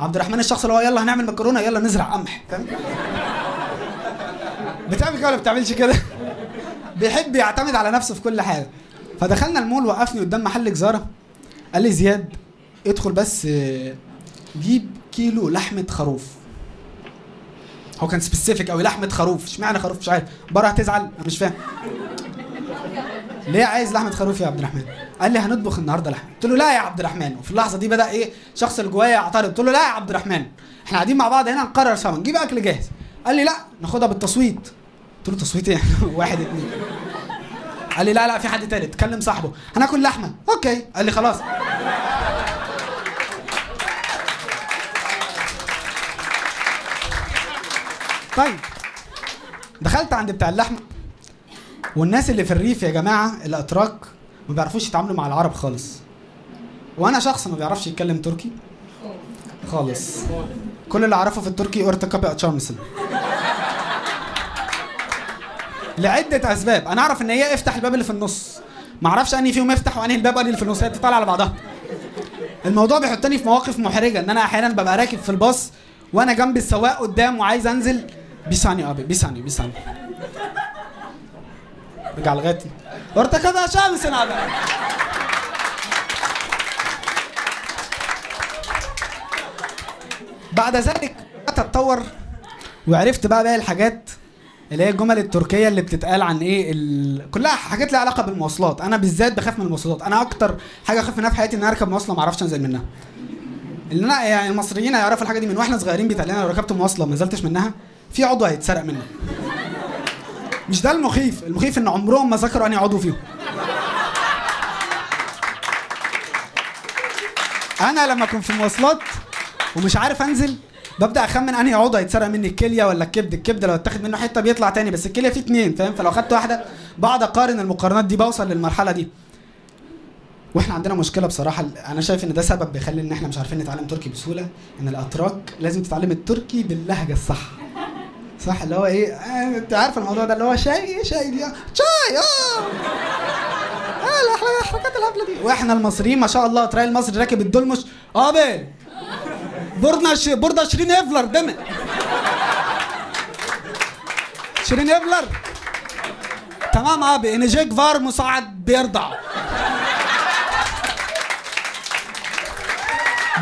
عبد الرحمن الشخص اللي هو يلا هنعمل مكرونه، يلا نزرع قمح. فاهم؟ بتعمل كده ولا بتعملش كده؟ بيحب يعتمد على نفسه في كل حاجه. فدخلنا المول، وقفني قدام محل جزاره. قال لي زياد ادخل بس جيب كيلو لحمه خروف. هو كان سبيسيفيك قوي، لحمه خروف. اشمعنى خروف؟ مش عارف. بره هتزعل، انا مش فاهم ليه عايز لحمه خروف يا عبد الرحمن. قال لي هنطبخ النهارده لحمه. قلت له لا يا عبد الرحمن. وفي اللحظه دي بدا ايه الشخص اللي جوايا يعترض. قلت له لا يا عبد الرحمن، احنا قاعدين مع بعض هنا نقرر سوا نجيب اكل جاهز. قال لي لا ناخدها بالتصويت. قلت له تصويت ايه؟ 1 2. قال لي لا لا في حد تالت، كلم صاحبه، هناكل لحمه. اوكي. قال لي خلاص. طيب دخلت عند بتاع اللحمه. والناس اللي في الريف يا جماعه الاتراك ما بيعرفوش يتعاملوا مع العرب خالص، وانا شخص ما بيعرفش يتكلم تركي خالص. كل اللي اعرفه في التركي اورتكابي اتشامسن لعده اسباب. انا اعرف ان هي افتح الباب اللي في النص، ما اعرفش انهي فيهم افتح وانهي الباب اللي في النص. هي بتطلع على بعضها. الموضوع بيحطني في مواقف محرجه، ان انا احيانا ببقى راكب في الباص وانا جنب السواق قدام وعايز انزل. بيساني ابي بيساني بجلغتي وارتكبها شمس العداوة. بعد ذلك اتطور وعرفت بقى باقي الحاجات اللي هي الجمل التركيه اللي بتتقال عن ايه كلها حاجات لها علاقه بالمواصلات. انا بالذات بخاف من المواصلات. انا اكتر حاجه اخاف منها في حياتي ان انا اركب مواصله ما اعرفش انزل منها. ان انا يعني المصريين هيعرفوا الحاجه دي من واحنا صغيرين، بيتقال لو ركبت مواصله ما نزلتش منها في عضو هيتسرق منك. مش ده المخيف، المخيف ان عمرهم ما ذكروا اني عضو فيهم. انا لما اكون في مواصلات ومش عارف انزل ببدا اخمن انهي عضو هيتسرق مني، الكليه ولا الكبد. الكبد لو اتاخد منه حته بيطلع تاني، بس الكليه فيه اتنين فاهم، فلو خدت واحده بقعد اقارن المقارنات دي، بوصل للمرحله دي. واحنا عندنا مشكله بصراحه، انا شايف ان ده سبب بيخلي ان احنا مش عارفين نتعلم تركي بسهوله، ان الاتراك لازم تتعلم التركي باللهجه الصح. صح اللي هو ايه، انت عارف الموضوع ده اللي هو شاي دي شاي الحركات الهبله دي. واحنا المصريين ما شاء الله تلاقي المصري راكب الدلمش قابل بورده شيرين افلر دمت شيرين افلر تمام ابي انجيك فار مساعد بيرضع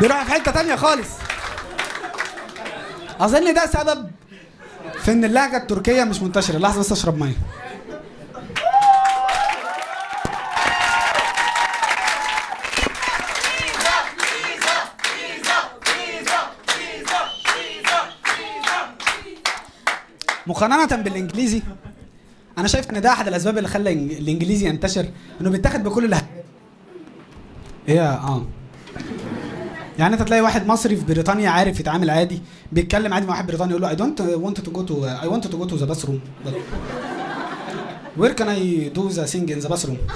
بيروح في حته ثانيه خالص. اظن ده سبب في ان اللهجه التركيه مش منتشره. لحظه بس اشرب ميه. مقارنة بالانجليزي انا شايف ان ده احد الاسباب اللي خلى الانجليزي ينتشر، انه بيتاخد بكل اللهجات. ايه يعني انت تلاقي واحد مصري في بريطانيا عارف يتعامل عادي، بيتكلم عادي مع واحد بريطاني يقول له I want to go to the bathroom. Where can I do the thing in the bathroom؟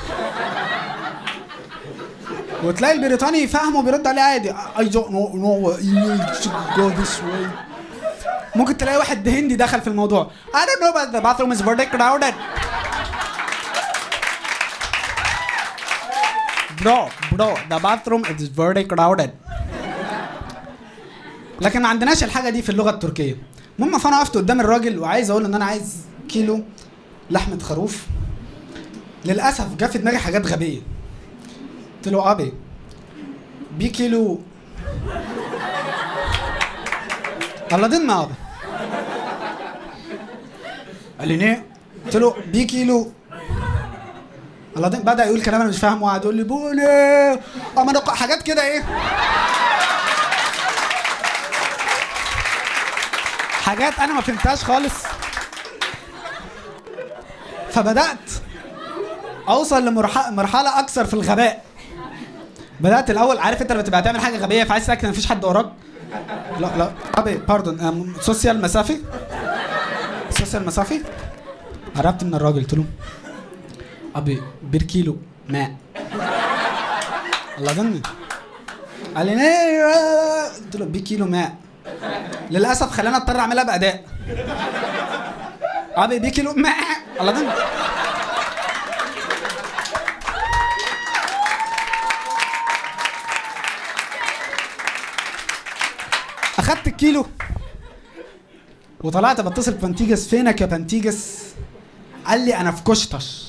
وتلاقي البريطاني فاهمه وبيرد عليه عادي I don't know you should go this way. ممكن تلاقي واحد هندي دخل في الموضوع I don't know but the bathroom is very crowded. Bro the bathroom is very crowded. لكن ما عندناش الحاجة دي في اللغة التركية. المهم فأنا وقفت قدام الراجل وعايز أقول إن أنا عايز كيلو لحمة خروف. للأسف جه في دماغي حاجات غبية. قلت له أبي بي كيلو ألادين ما أبي. قال لي ليه؟ قلت له بي كيلو ألادين. بدأ يقول كلام أنا مش فاهمه وقعد يقول لي بوني أما حاجات كده إيه؟ حاجات أنا ما فهمتهاش خالص. فبدأت أوصل لمرحلة أكثر في الغباء. بدأت الأول عارف أنت لما تبقى تعمل حاجة غبية فعايز تتأكد إن مفيش حد وراك. لا أبي باردون سوسيال مسافي. سوسيال مسافي. قربت من الراجل قلت له أبي بير كيلو ماء. الله جنبي. قال لي قلت له بير كيلو ماء. للاسف خلاني اضطر اعملها باداء. ابي بي كيلو ماء. الله ده اخدت الكيلو وطلعت بتصل ببنتيجس فينك يا بنتيجس؟ قال لي انا في كشطش.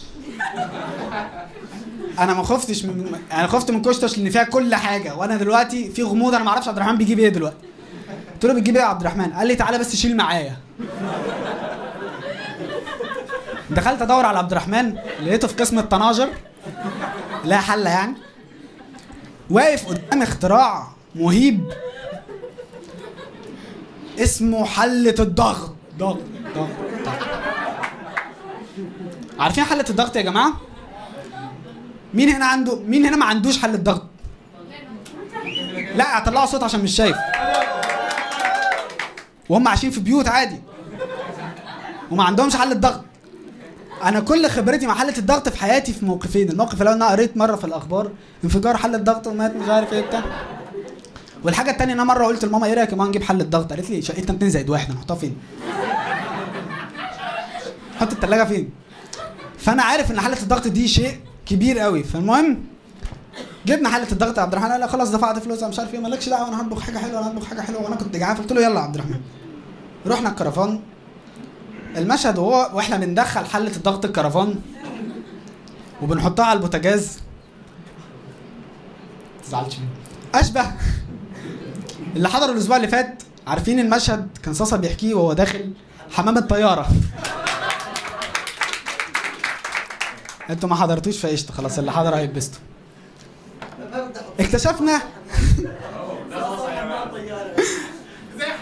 انا ما خفتش من انا خفت من كشطش لان فيها كل حاجه، وانا دلوقتي في غموض انا ما اعرفش عبد الرحمن بيجيب ايه دلوقتي. قلت له بتجيب ايه يا عبد الرحمن؟ قال لي تعالى بس شيل معايا. دخلت ادور على عبد الرحمن لقيته في قسم الطناجر لا حل يعني، واقف قدام اختراع مهيب اسمه حلة الضغط. ضغط. عارفين حلة الضغط يا جماعة؟ مين هنا ما عندوش حلة ضغط؟ لا هطلعوا صوت عشان مش شايف. وهم عايشين في بيوت عادي وما عندهمش حلة ضغط. انا كل خبرتي مع حلة الضغط في حياتي في موقفين. الموقف الاول ان انا قريت مره في الاخبار انفجار حلة ضغط ومات مش عارف ايه بتاع، والحاجه الثانيه ان انا مره قلت لماما ايه رايك يا ماما نجيب حلة ضغط؟ قالت لي شقتنا 2+1 نحطها فين؟ نحط الثلاجه فين؟ فانا عارف ان حلة الضغط دي شيء كبير قوي. فالمهم جبنا حلة الضغط يا عبد الرحمن. قال لا خلاص دفعت فلوس انا مش عارف ايه. مالكش دعوه انا هطبخ حاجه حلوه وانا كنت جعان. فقلت له يلا يا عبد الرحمن. رحنا الكرفان. المشهد وهو واحنا بندخل حلة الضغط الكرفان وبنحطها على البوتاجاز. متزعلش مني. اشبه اللي حضروا الاسبوع اللي فات عارفين المشهد كان صاصا بيحكيه وهو داخل حمام الطياره. انتوا ما حضرتوش فقشطه، خلاص اللي حضر هيتبسطوا. اكتشفنا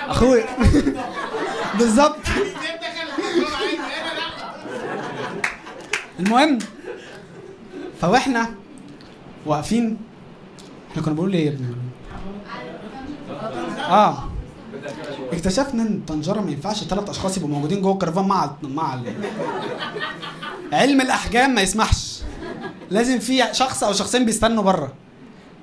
اخويا بالظبط. المهم فاحنا واقفين، احنا كنا بنقول ايه يا ابني؟ اكتشفنا ان الطنجره ما ينفعش 3 اشخاص يبقوا موجودين جوه الكرفان مع علم الاحجام ما يسمحش، لازم في شخص او شخصين بيستنوا بره.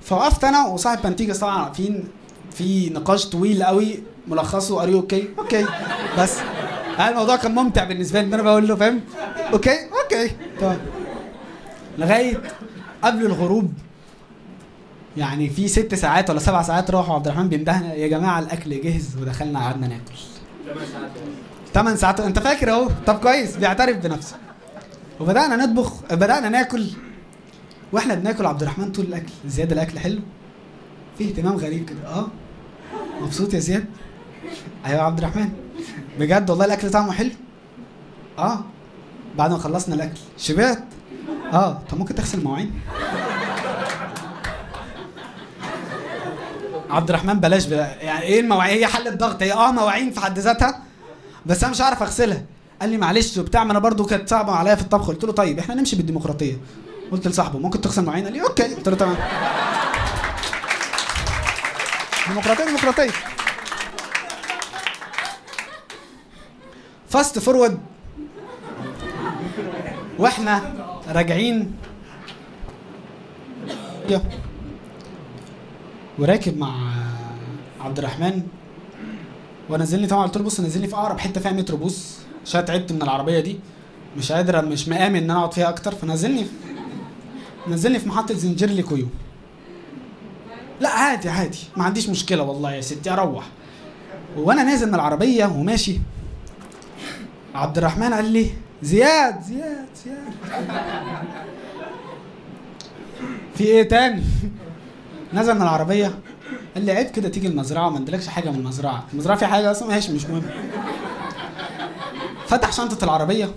فوقفت انا وصاحب بنتيجاس، طبعا عارفين في نقاش طويل قوي ملخصه ار يو اوكي؟ اوكي بس. الموضوع كان ممتع بالنسبه لي ان انا بقول له فاهم؟ اوكي؟ اوكي تمام. لغايه قبل الغروب يعني في 6 ساعات ولا 7 ساعات راحوا عبد الرحمن بيندهنا يا جماعه الاكل جهز، ودخلنا قعدنا ناكل. 8 ساعات انت فاكر اهو. طب كويس، بيعترف بنفسه. وبدانا نطبخ، بدانا ناكل، واحنا بناكل عبد الرحمن طول الاكل، زياد الاكل حلو؟ في اهتمام غريب كده. مبسوط يا زياد؟ ايوه يا عبد الرحمن بجد والله الاكل طعمه حلو. بعد ما خلصنا الاكل شبعت. طب ممكن تغسل مواعين؟ عبد الرحمن بلاش بقى. يعني ايه المواعين؟ هي حل الضغط، هي مواعين في حد ذاتها بس انا مش عارف اغسلها. قال لي معلش وبتاع، ما انا برضه كانت صعبه عليا في الطبخ. قلت له طيب احنا نمشي بالديمقراطيه. قلت لصاحبه ممكن تغسل مواعين؟ قال لي اوكي. قلت له تمام. ديمقراطيه ديمقراطيه. فاست فورورد واحنا راجعين وراكب مع عبد الرحمن، ونزلني طبعا. قلت له بص نزلني في اقرب حته فيها متروبوس عشان تعبت من العربيه دي، مش قادر مش مآمن ان انا اقعد فيها اكتر. فنزلني في محطه زنجيرلي كويو. لا عادي عادي ما عنديش مشكله والله يا ستي اروح. وانا نازل من العربيه وماشي عبد الرحمن قال لي زياد زياد زياد في ايه تاني؟ نزل من العربيه قال لي عيب كده تيجي المزرعه وما ادلكش حاجه من المزرعه، المزرعه فيها حاجه اصلا ماهيش مش مهم. فتح شنطه العربيه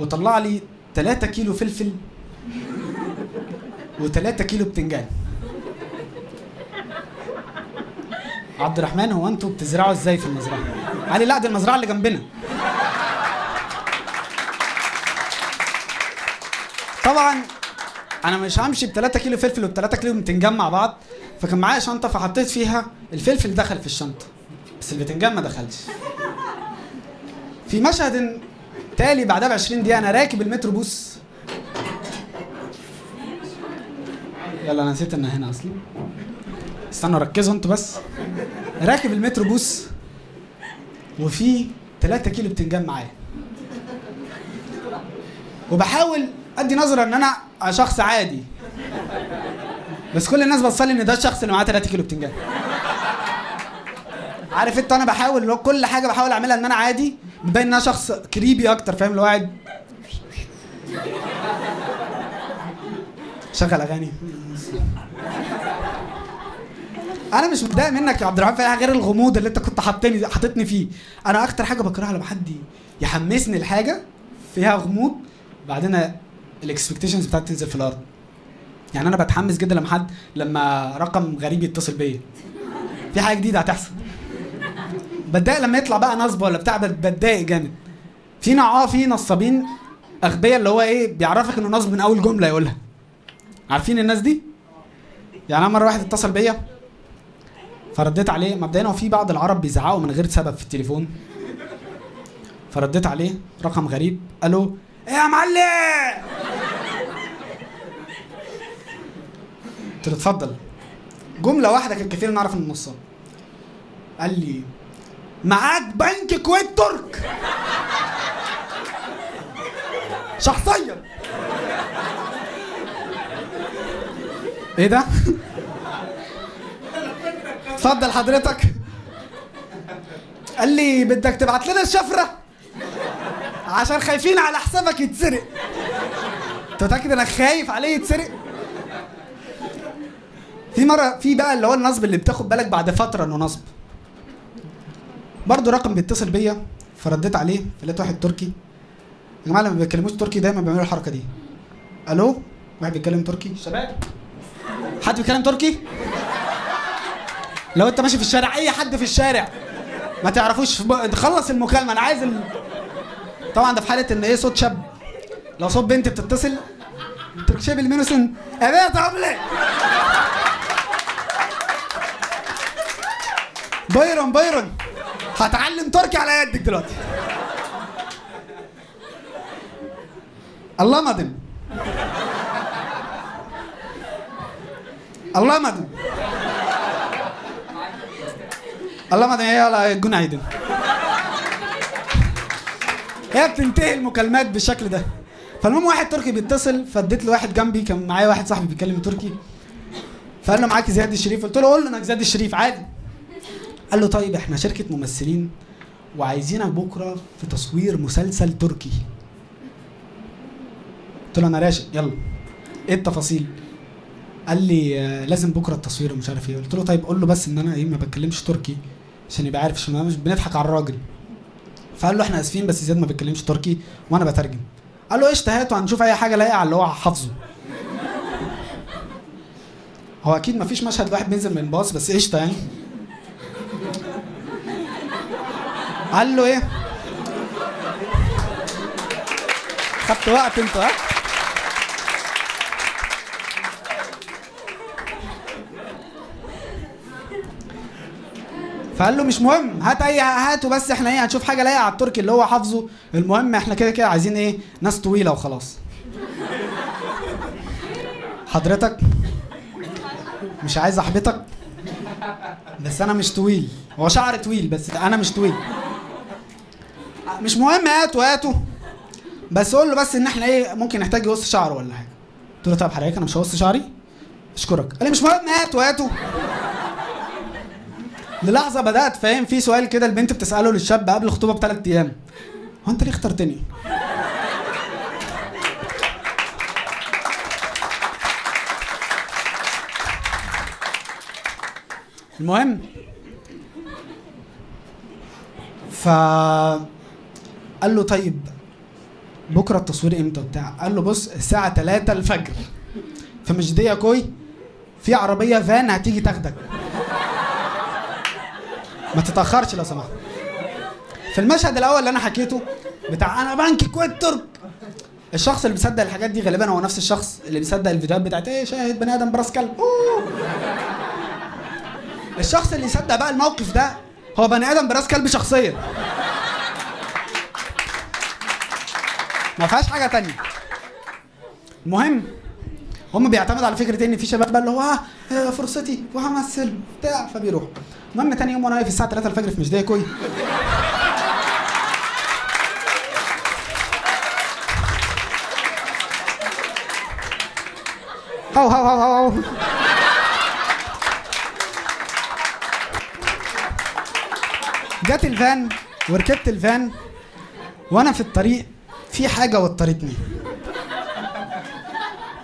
وطلع لي 3 كيلو فلفل و3 كيلو بتنجان. عبد الرحمن هو انتوا بتزرعوا ازاي في المزرعه؟ قال لي لا دي المزرعه اللي جنبنا. طبعا انا مش همشي ب3 كيلو فلفل و3 كيلو بتنجان مع بعض، فكان معايا شنطه فحطيت فيها الفلفل، دخل في الشنطه بس البتنجان ما دخلش. في مشهد تالي بعدها ب20 دقيقه انا راكب المتروبوس. يلا انا نسيت ان هنا اصلا. استنوا ركزوا انتوا بس. راكب المتروبوس وفي 3 كيلو بتنجان معايا، وبحاول ادي نظره ان انا شخص عادي، بس كل الناس بتصلي ان ده الشخص اللي معاه 3 كيلو بتنجان. عارف انت انا بحاول لو كل حاجه بحاول اعملها ان انا عادي، بيبان ان انا شخص كريبي اكتر فاهم. لو قاعد شغل اغاني انا مش متضايق منك يا عبد الرحمن في غير الغموض اللي انت كنت حاططني فيه. انا اكتر حاجه بكرهها لما حد يحمسني لحاجه فيها غموض بعدين الاكسبكتيشنز بتاعتي تنزل في الارض. يعني انا بتحمس جدا لما رقم غريب يتصل بيا في حاجه جديده هتحصل. بتضايق لما يطلع بقى نصب ولا بتاع، بتضايق جامد. في نوع في نصابين اغبياء اللي هو ايه بيعرفك انه نصب من اول جمله يقولها. عارفين الناس دي؟ يعني انا مره واحد اتصل بيا فرديت عليه. مبدئيا هو في بعض العرب بيزعقوا من غير سبب في التليفون. فرديت عليه رقم غريب، الو ايه يا معلم؟ قلت له اتفضل. جمله واحده كانت كفيله نعرف ان نصاب. قال لي معاك بنك كويت ترك شخصيا. ايه ده؟ اتفضل حضرتك. قال لي بدك تبعت لنا الشفره عشان خايفين على حسابك يتسرق. انت متاكد انك خايف عليه يتسرق؟ في مره في بقى اللي هو النصب اللي بتاخد بالك بعد فتره انه نصب. برضه رقم بيتصل بيا فرديت عليه فلقيت واحد تركي. يا جماعه اللي ما بيتكلموش تركي دايما بيعملوا الحركه دي. الو؟ واحد بيتكلم تركي؟ شباب؟ حد بيتكلم تركي؟ لو انت ماشي في الشارع اي حد في الشارع ما تعرفوش خلص المكالمه انا عايز طبعا ده في حاله ان ايه صوت شاب. لو صوت بنت بتتصل تركشيب المينوسن ابيت عمله بايرن هتعلم تركي على يدك دلوقتي. الله مدم الله مدم الله مدم ايه يلا الجون عيدن. هي بتنتهي المكالمات بالشكل ده. فالمهم واحد تركي بيتصل فاديت له واحد جنبي كان معايا واحد صاحبي بيتكلم تركي فقال له معاك زياد الشريف؟ قلت له قول له انك زياد الشريف عادي. قال له طيب احنا شركه ممثلين وعايزينك بكره في تصوير مسلسل تركي. قلت له انا راشق يلا ايه التفاصيل؟ قال لي لازم بكره التصوير ومش عارف ايه. قلت له طيب قول له بس ان انا ايه ما بتكلمش تركي عشان يبقى عارف عشان مش بنضحك على الراجل. فقال له احنا اسفين بس زياد ما بيتكلمش تركي وانا بترجم. قال له قشطه هاته هنشوف اي حاجه لايقه على اللي هو حافظه. هو اكيد ما فيش مشهد واحد بينزل من باص بس قشطه يعني. قال له ايه؟ خدت وقت انت ها؟ فقال له مش مهم هات اي هاته بس احنا ايه هنشوف حاجه لايقه على التركي اللي هو حافظه المهم احنا كده كده عايزين ايه ناس طويله وخلاص. حضرتك مش عايز احبطك بس انا مش طويل. هو شعر طويل بس انا مش طويل. مش مهم هاته هاته بس قول له بس ان احنا ايه ممكن نحتاج يقص شعره ولا حاجه. قلت له طب حضرتك انا مش هقص شعري اشكرك. قال لي مش مهم هاته هاته. للحظه بدات فاهم في سؤال كده البنت بتساله للشاب قبل الخطوبه بثلاث ايام. هو انت ليه اخترتني؟ المهم قال له طيب بكره التصوير امتى وبتاع؟ قال له بص الساعه 3 الفجر فمش دي يا كوي في عربيه فان هتيجي تاخدك ما تتاخرش لو سمحت. في المشهد الاول اللي انا حكيته بتاع انا بنك كويت ترك الشخص اللي بيصدق الحاجات دي غالبا هو نفس الشخص اللي بيصدق الفيديوهات بتاعت ايه شاهد بني ادم براس كلب. الشخص اللي يصدق بقى الموقف ده هو بني ادم براس كلب شخصيا ما فيهاش حاجه تانية. المهم هم بيعتمدوا على فكره ان في شباب بقى اللي هو فرصتي وهمثل بتاع فبيروح. المهم تاني يوم وانا واقف الساعه 3 الفجر في مش دايق كوي هاو هاو هاو هاو جت الفان وركبت الفان وانا في الطريق في حاجه وترتني.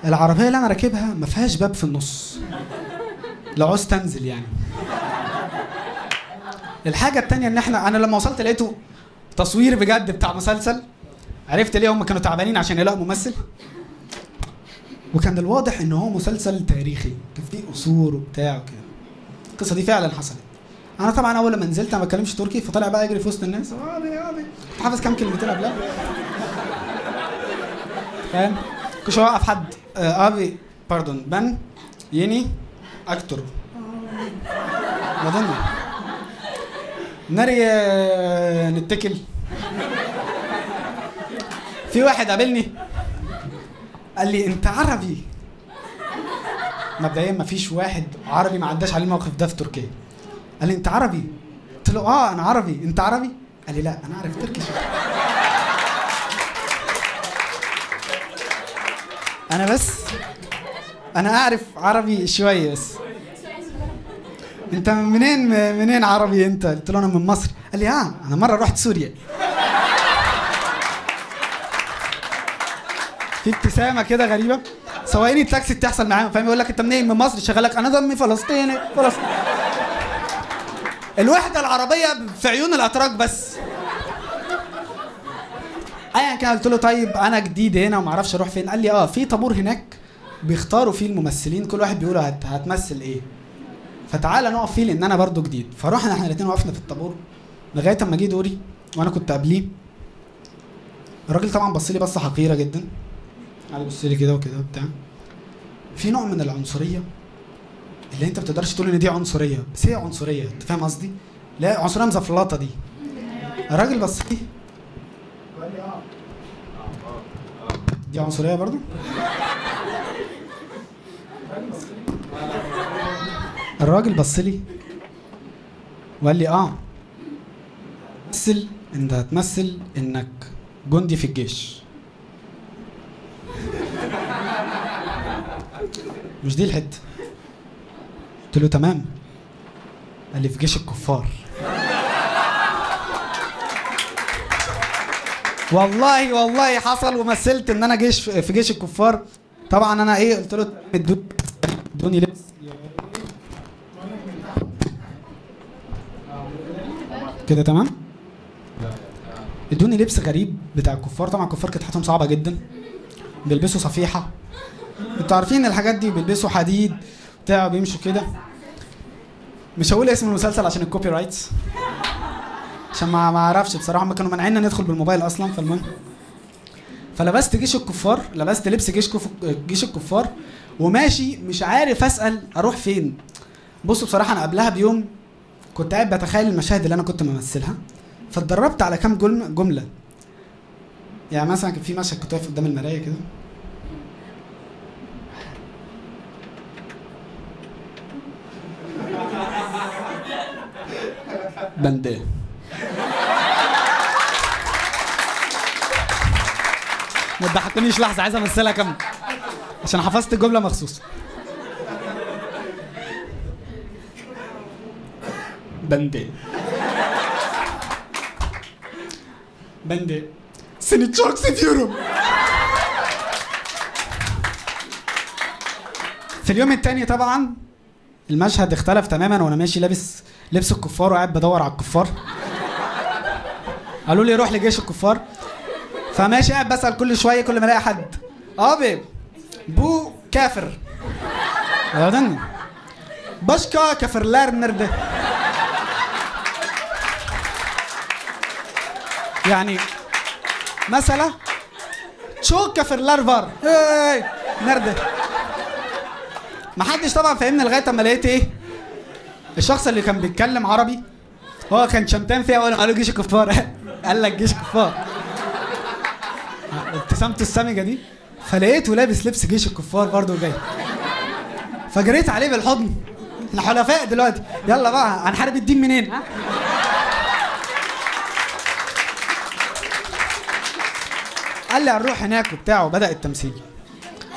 العربيه اللي انا راكبها ما فيهاش باب في النص لو عوزت انزل يعني. الحاجه الثانيه ان احنا انا لما وصلت لقيته تصوير بجد بتاع مسلسل عرفت ليه هم كانوا تعبانين عشان يلاقوا ممثل وكان الواضح ان هو مسلسل تاريخي كان فيه قصور وبتاع وكده. القصه دي فعلا حصلت. انا طبعا اول ما نزلت انا ما بتكلمش تركي فطلع بقى يجري في وسط الناس كنت حافظ كام كلمتين قبلها فاهم كنتش اوقف حد ابي باردون بن يني اكتر ما اظن ناري نتكل. في واحد قابلني قال لي انت عربي. مبدئيا ما فيش واحد عربي ما عداش عليه الموقف ده في تركيا. قال لي انت عربي؟ قلت له اه انا عربي. انت عربي؟ قال لي لا انا عارف تركي شويه انا بس انا اعرف عربي شويه بس. انت منين عربي انت؟ قلت له انا من مصر. قال لي اه انا مره رحت سوريا. في ابتسامه كده غريبه. سواقين التاكسي بتحصل معاهم، فاهم؟ يقول لك انت منين؟ من مصر. شغالك انا ضمي فلسطيني فلسطيني. الوحده العربيه في عيون الاتراك بس. ايا كان قلت له طيب انا جديد هنا وما اعرفش اروح فين، قال لي اه في طابور هناك بيختاروا فيه الممثلين، كل واحد بيقول هتمثل ايه، فتعالى نقف فيه لان انا برضو جديد. فروحنا احنا الاثنين وقفنا في الطابور لغايه اما جه دوري وانا كنت قبليه. الراجل طبعا بص لي بصه حقيره جدا، قعد يبص لي كده وكده وبتاع، في نوع من العنصريه اللي انت ما بتقدرش تقول ان دي عنصريه، بس هي عنصريه، انت فاهم قصدي؟ لا عنصريه مزفلطه دي. الراجل بص لي قال لي اه دي عنصريه برضو. الراجل بص لي وقال لي اه انت هتمثل انك جندي في الجيش. مش دي الحته. قلت له تمام. قال لي في جيش الكفار. والله والله حصل، ومثلت ان انا جيش في جيش الكفار. طبعا انا ايه قلت له ادوني لبس كده تمام؟ ادوني لبس غريب بتاع الكفار، طبعا الكفار كانت حياتهم صعبه جدا، بيلبسوا صفيحه، انتوا عارفين الحاجات دي، بيلبسوا حديد بتاع، بيمشوا كده. مش هقول اسم المسلسل عشان الكوبي رايتس، عشان ما اعرفش بصراحه، ما كانوا مانعيننا ندخل بالموبايل اصلا. فالمهم فلبست جيش الكفار، لبست لبس جيش الكفار وماشي مش عارف اسال اروح فين. بصوا بصراحه انا قبلها بيوم كنت قاعد بتخيل المشاهد اللي انا كنت بمثلها، فاتدربت على كام جمله. يعني مثلا كان في مشهد كنت واقف قدام المرايه كده، بنداه ما تضحكونيش لحظه، عايز امثلها كامله عشان حفظت الجمله مخصوص. بنداه بنداه سنة شوكس ديورو. في اليوم الثاني طبعا المشهد اختلف تماما، وانا ماشي لابس لبس الكفار وقاعد بدور على الكفار. قالوا لي روح لجيش الكفار، فماشي قاعد بسال كل شويه، كل ما الاقي حد ابي بو كافر غدن باشكا كافرلار نرده، يعني مثلا تشو كافرلار فار نرده. محدش طبعا فاهمني لغايه اما لقيت ايه الشخص اللي كان بيتكلم عربي، هو كان شمتان فيها قالوا جيش الكفار. قال لك جيش الكفار، ابتسامته السامجه دي. فلقيته لابس لبس جيش الكفار برضه جاي، فجريت عليه بالحضن، احنا حلفاء دلوقتي، يلا بقى هنحارب الدين منين؟ ها؟ قال لي هنروح هناك وبتاع، وبدأ التمثيل.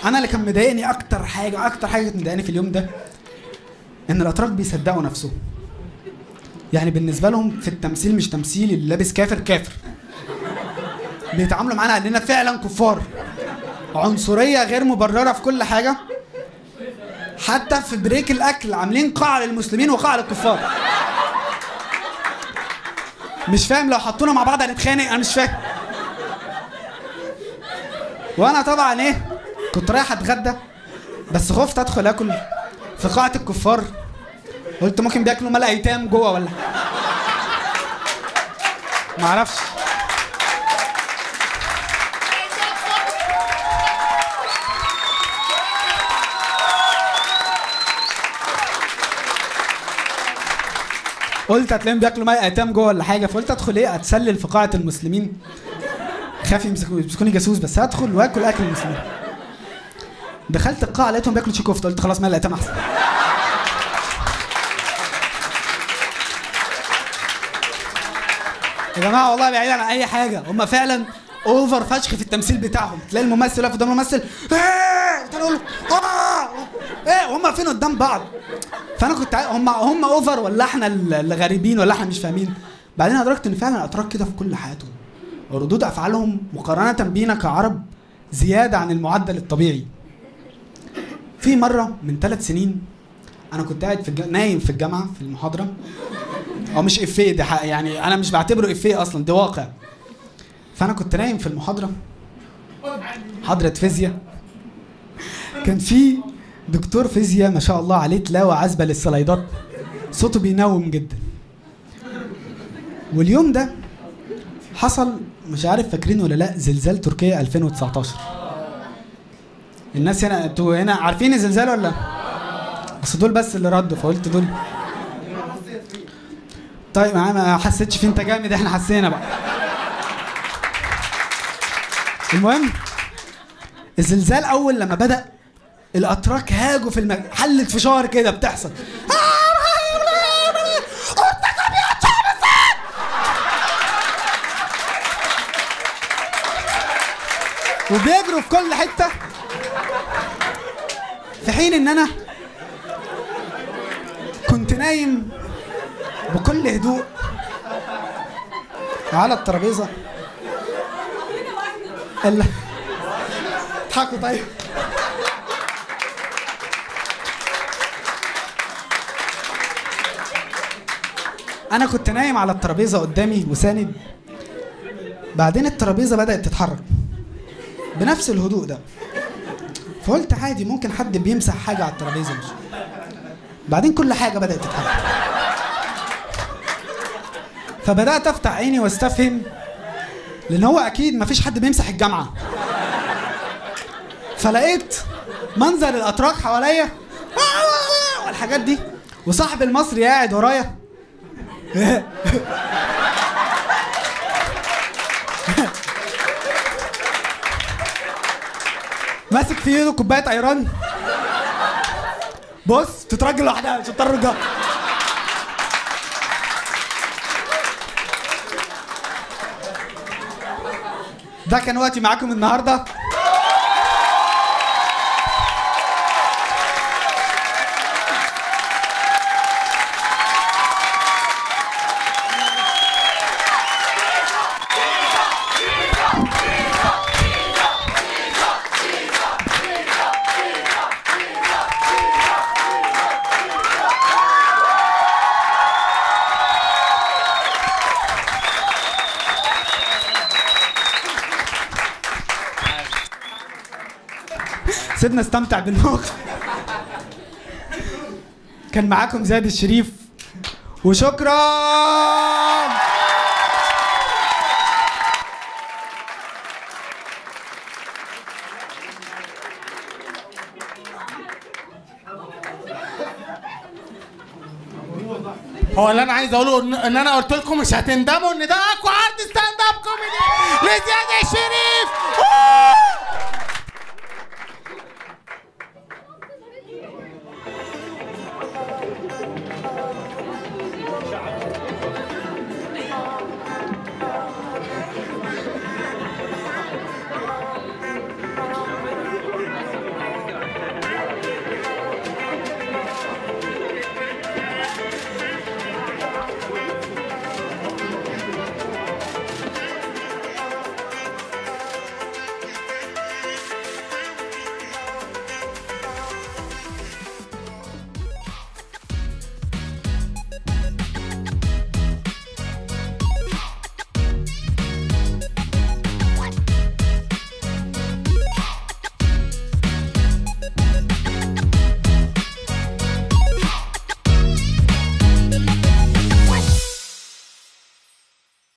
انا اللي كان مضايقني اكتر حاجه كانت مضايقاني في اليوم ده ان الاتراك بيصدقوا نفسهم. يعني بالنسبه لهم في التمثيل مش تمثيل، اللي لابس كافر كافر. بيتعاملوا معانا اننا فعلا كفار. عنصريه غير مبرره في كل حاجه. حتى في بريك الاكل عاملين قاعه للمسلمين وقاعه للكفار. مش فاهم، لو حطونا مع بعض هنتخانق، انا مش فاهم. وانا طبعا ايه كنت رايح اتغدى، بس خفت ادخل اكل في قاعه الكفار، قلت ممكن بياكلوا مال ايتام جوه ولا ما اعرفش. قلت هتلاقيهم بياكلوا مال ايتام جوه ولا حاجه، فقلت ادخل ايه اتسلل في قاعه المسلمين، خاف يمسكوني جاسوس، بس هدخل واكل اكل المسلمين. دخلت القاعه لقيتهم بياكلوا شي كفته، قلت خلاص مال ايتام احسن. يا جماعه والله بعيد عن اي حاجه، هم فعلا اوفر فشخ في التمثيل بتاعهم. تلاقي الممثل واقف قدام الممثل تقول له ايه، وهم فين قدام بعض. فانا كنت هم اوفر ولا احنا اللي غريبين ولا احنا مش فاهمين. بعدين ادركت ان فعلا الاتراك كده في كل حياتهم، ردود افعالهم مقارنه بينا كعرب زيادة عن المعدل الطبيعي. في مرة من 3 سنين أنا كنت قاعد نايم في الجامعة في المحاضرة، أو مش إفيه ده يعني أنا مش بعتبره إفيه أصلا، ده واقع. فأنا كنت نايم في المحاضرة، محاضرة فيزياء، كان في دكتور فيزياء ما شاء الله عليه تلاوة عذبة للسلايدات، صوته بينوم جدا. واليوم ده حصل، مش عارف فاكرين ولا لا، زلزال تركيا 2019. الناس هنا، انتوا هنا عارفين الزلزال ولا لا؟ بس دول بس اللي ردوا، فقلت دول. طيب ما حسيتش فيه، انت جامد، احنا حسينا بقى. المهم الزلزال اول لما بدأ الاتراك هاجوا في حلة فشار كده بتحصل، وبيجروا في كل حتة، في حين ان انا كنت نايم بكل هدوء على الترابيزة. اضحكوا طيب. انا كنت نايم على الترابيزة قدامي وساند، بعدين الترابيزة بدأت تتحرك بنفس الهدوء ده، فقلت عادي ممكن حد بيمسح حاجة على الترابيزة. بعدين كل حاجة بدأت تتحرك، فبدأت أفتح عيني واستفهم، لأن هو أكيد مفيش حد بيمسح الجامعة. فلقيت منظر الأتراك حواليا والحاجات دي، وصاحب المصري قاعد ورايا. ماسك في ايده كوبايه ايران، بص تترجل لوحدها مش هتضطر ترجع. ده كان وقتي معاكم النهارده. سيبنا استمتع بالموقف. كان معاكم زياد الشريف، وشكرا. هو اللي انا عايز اقوله ان انا قلت لكم مش هتندموا ان ده اقوى عرض ستاند اب كوميدي لزياد الشريف.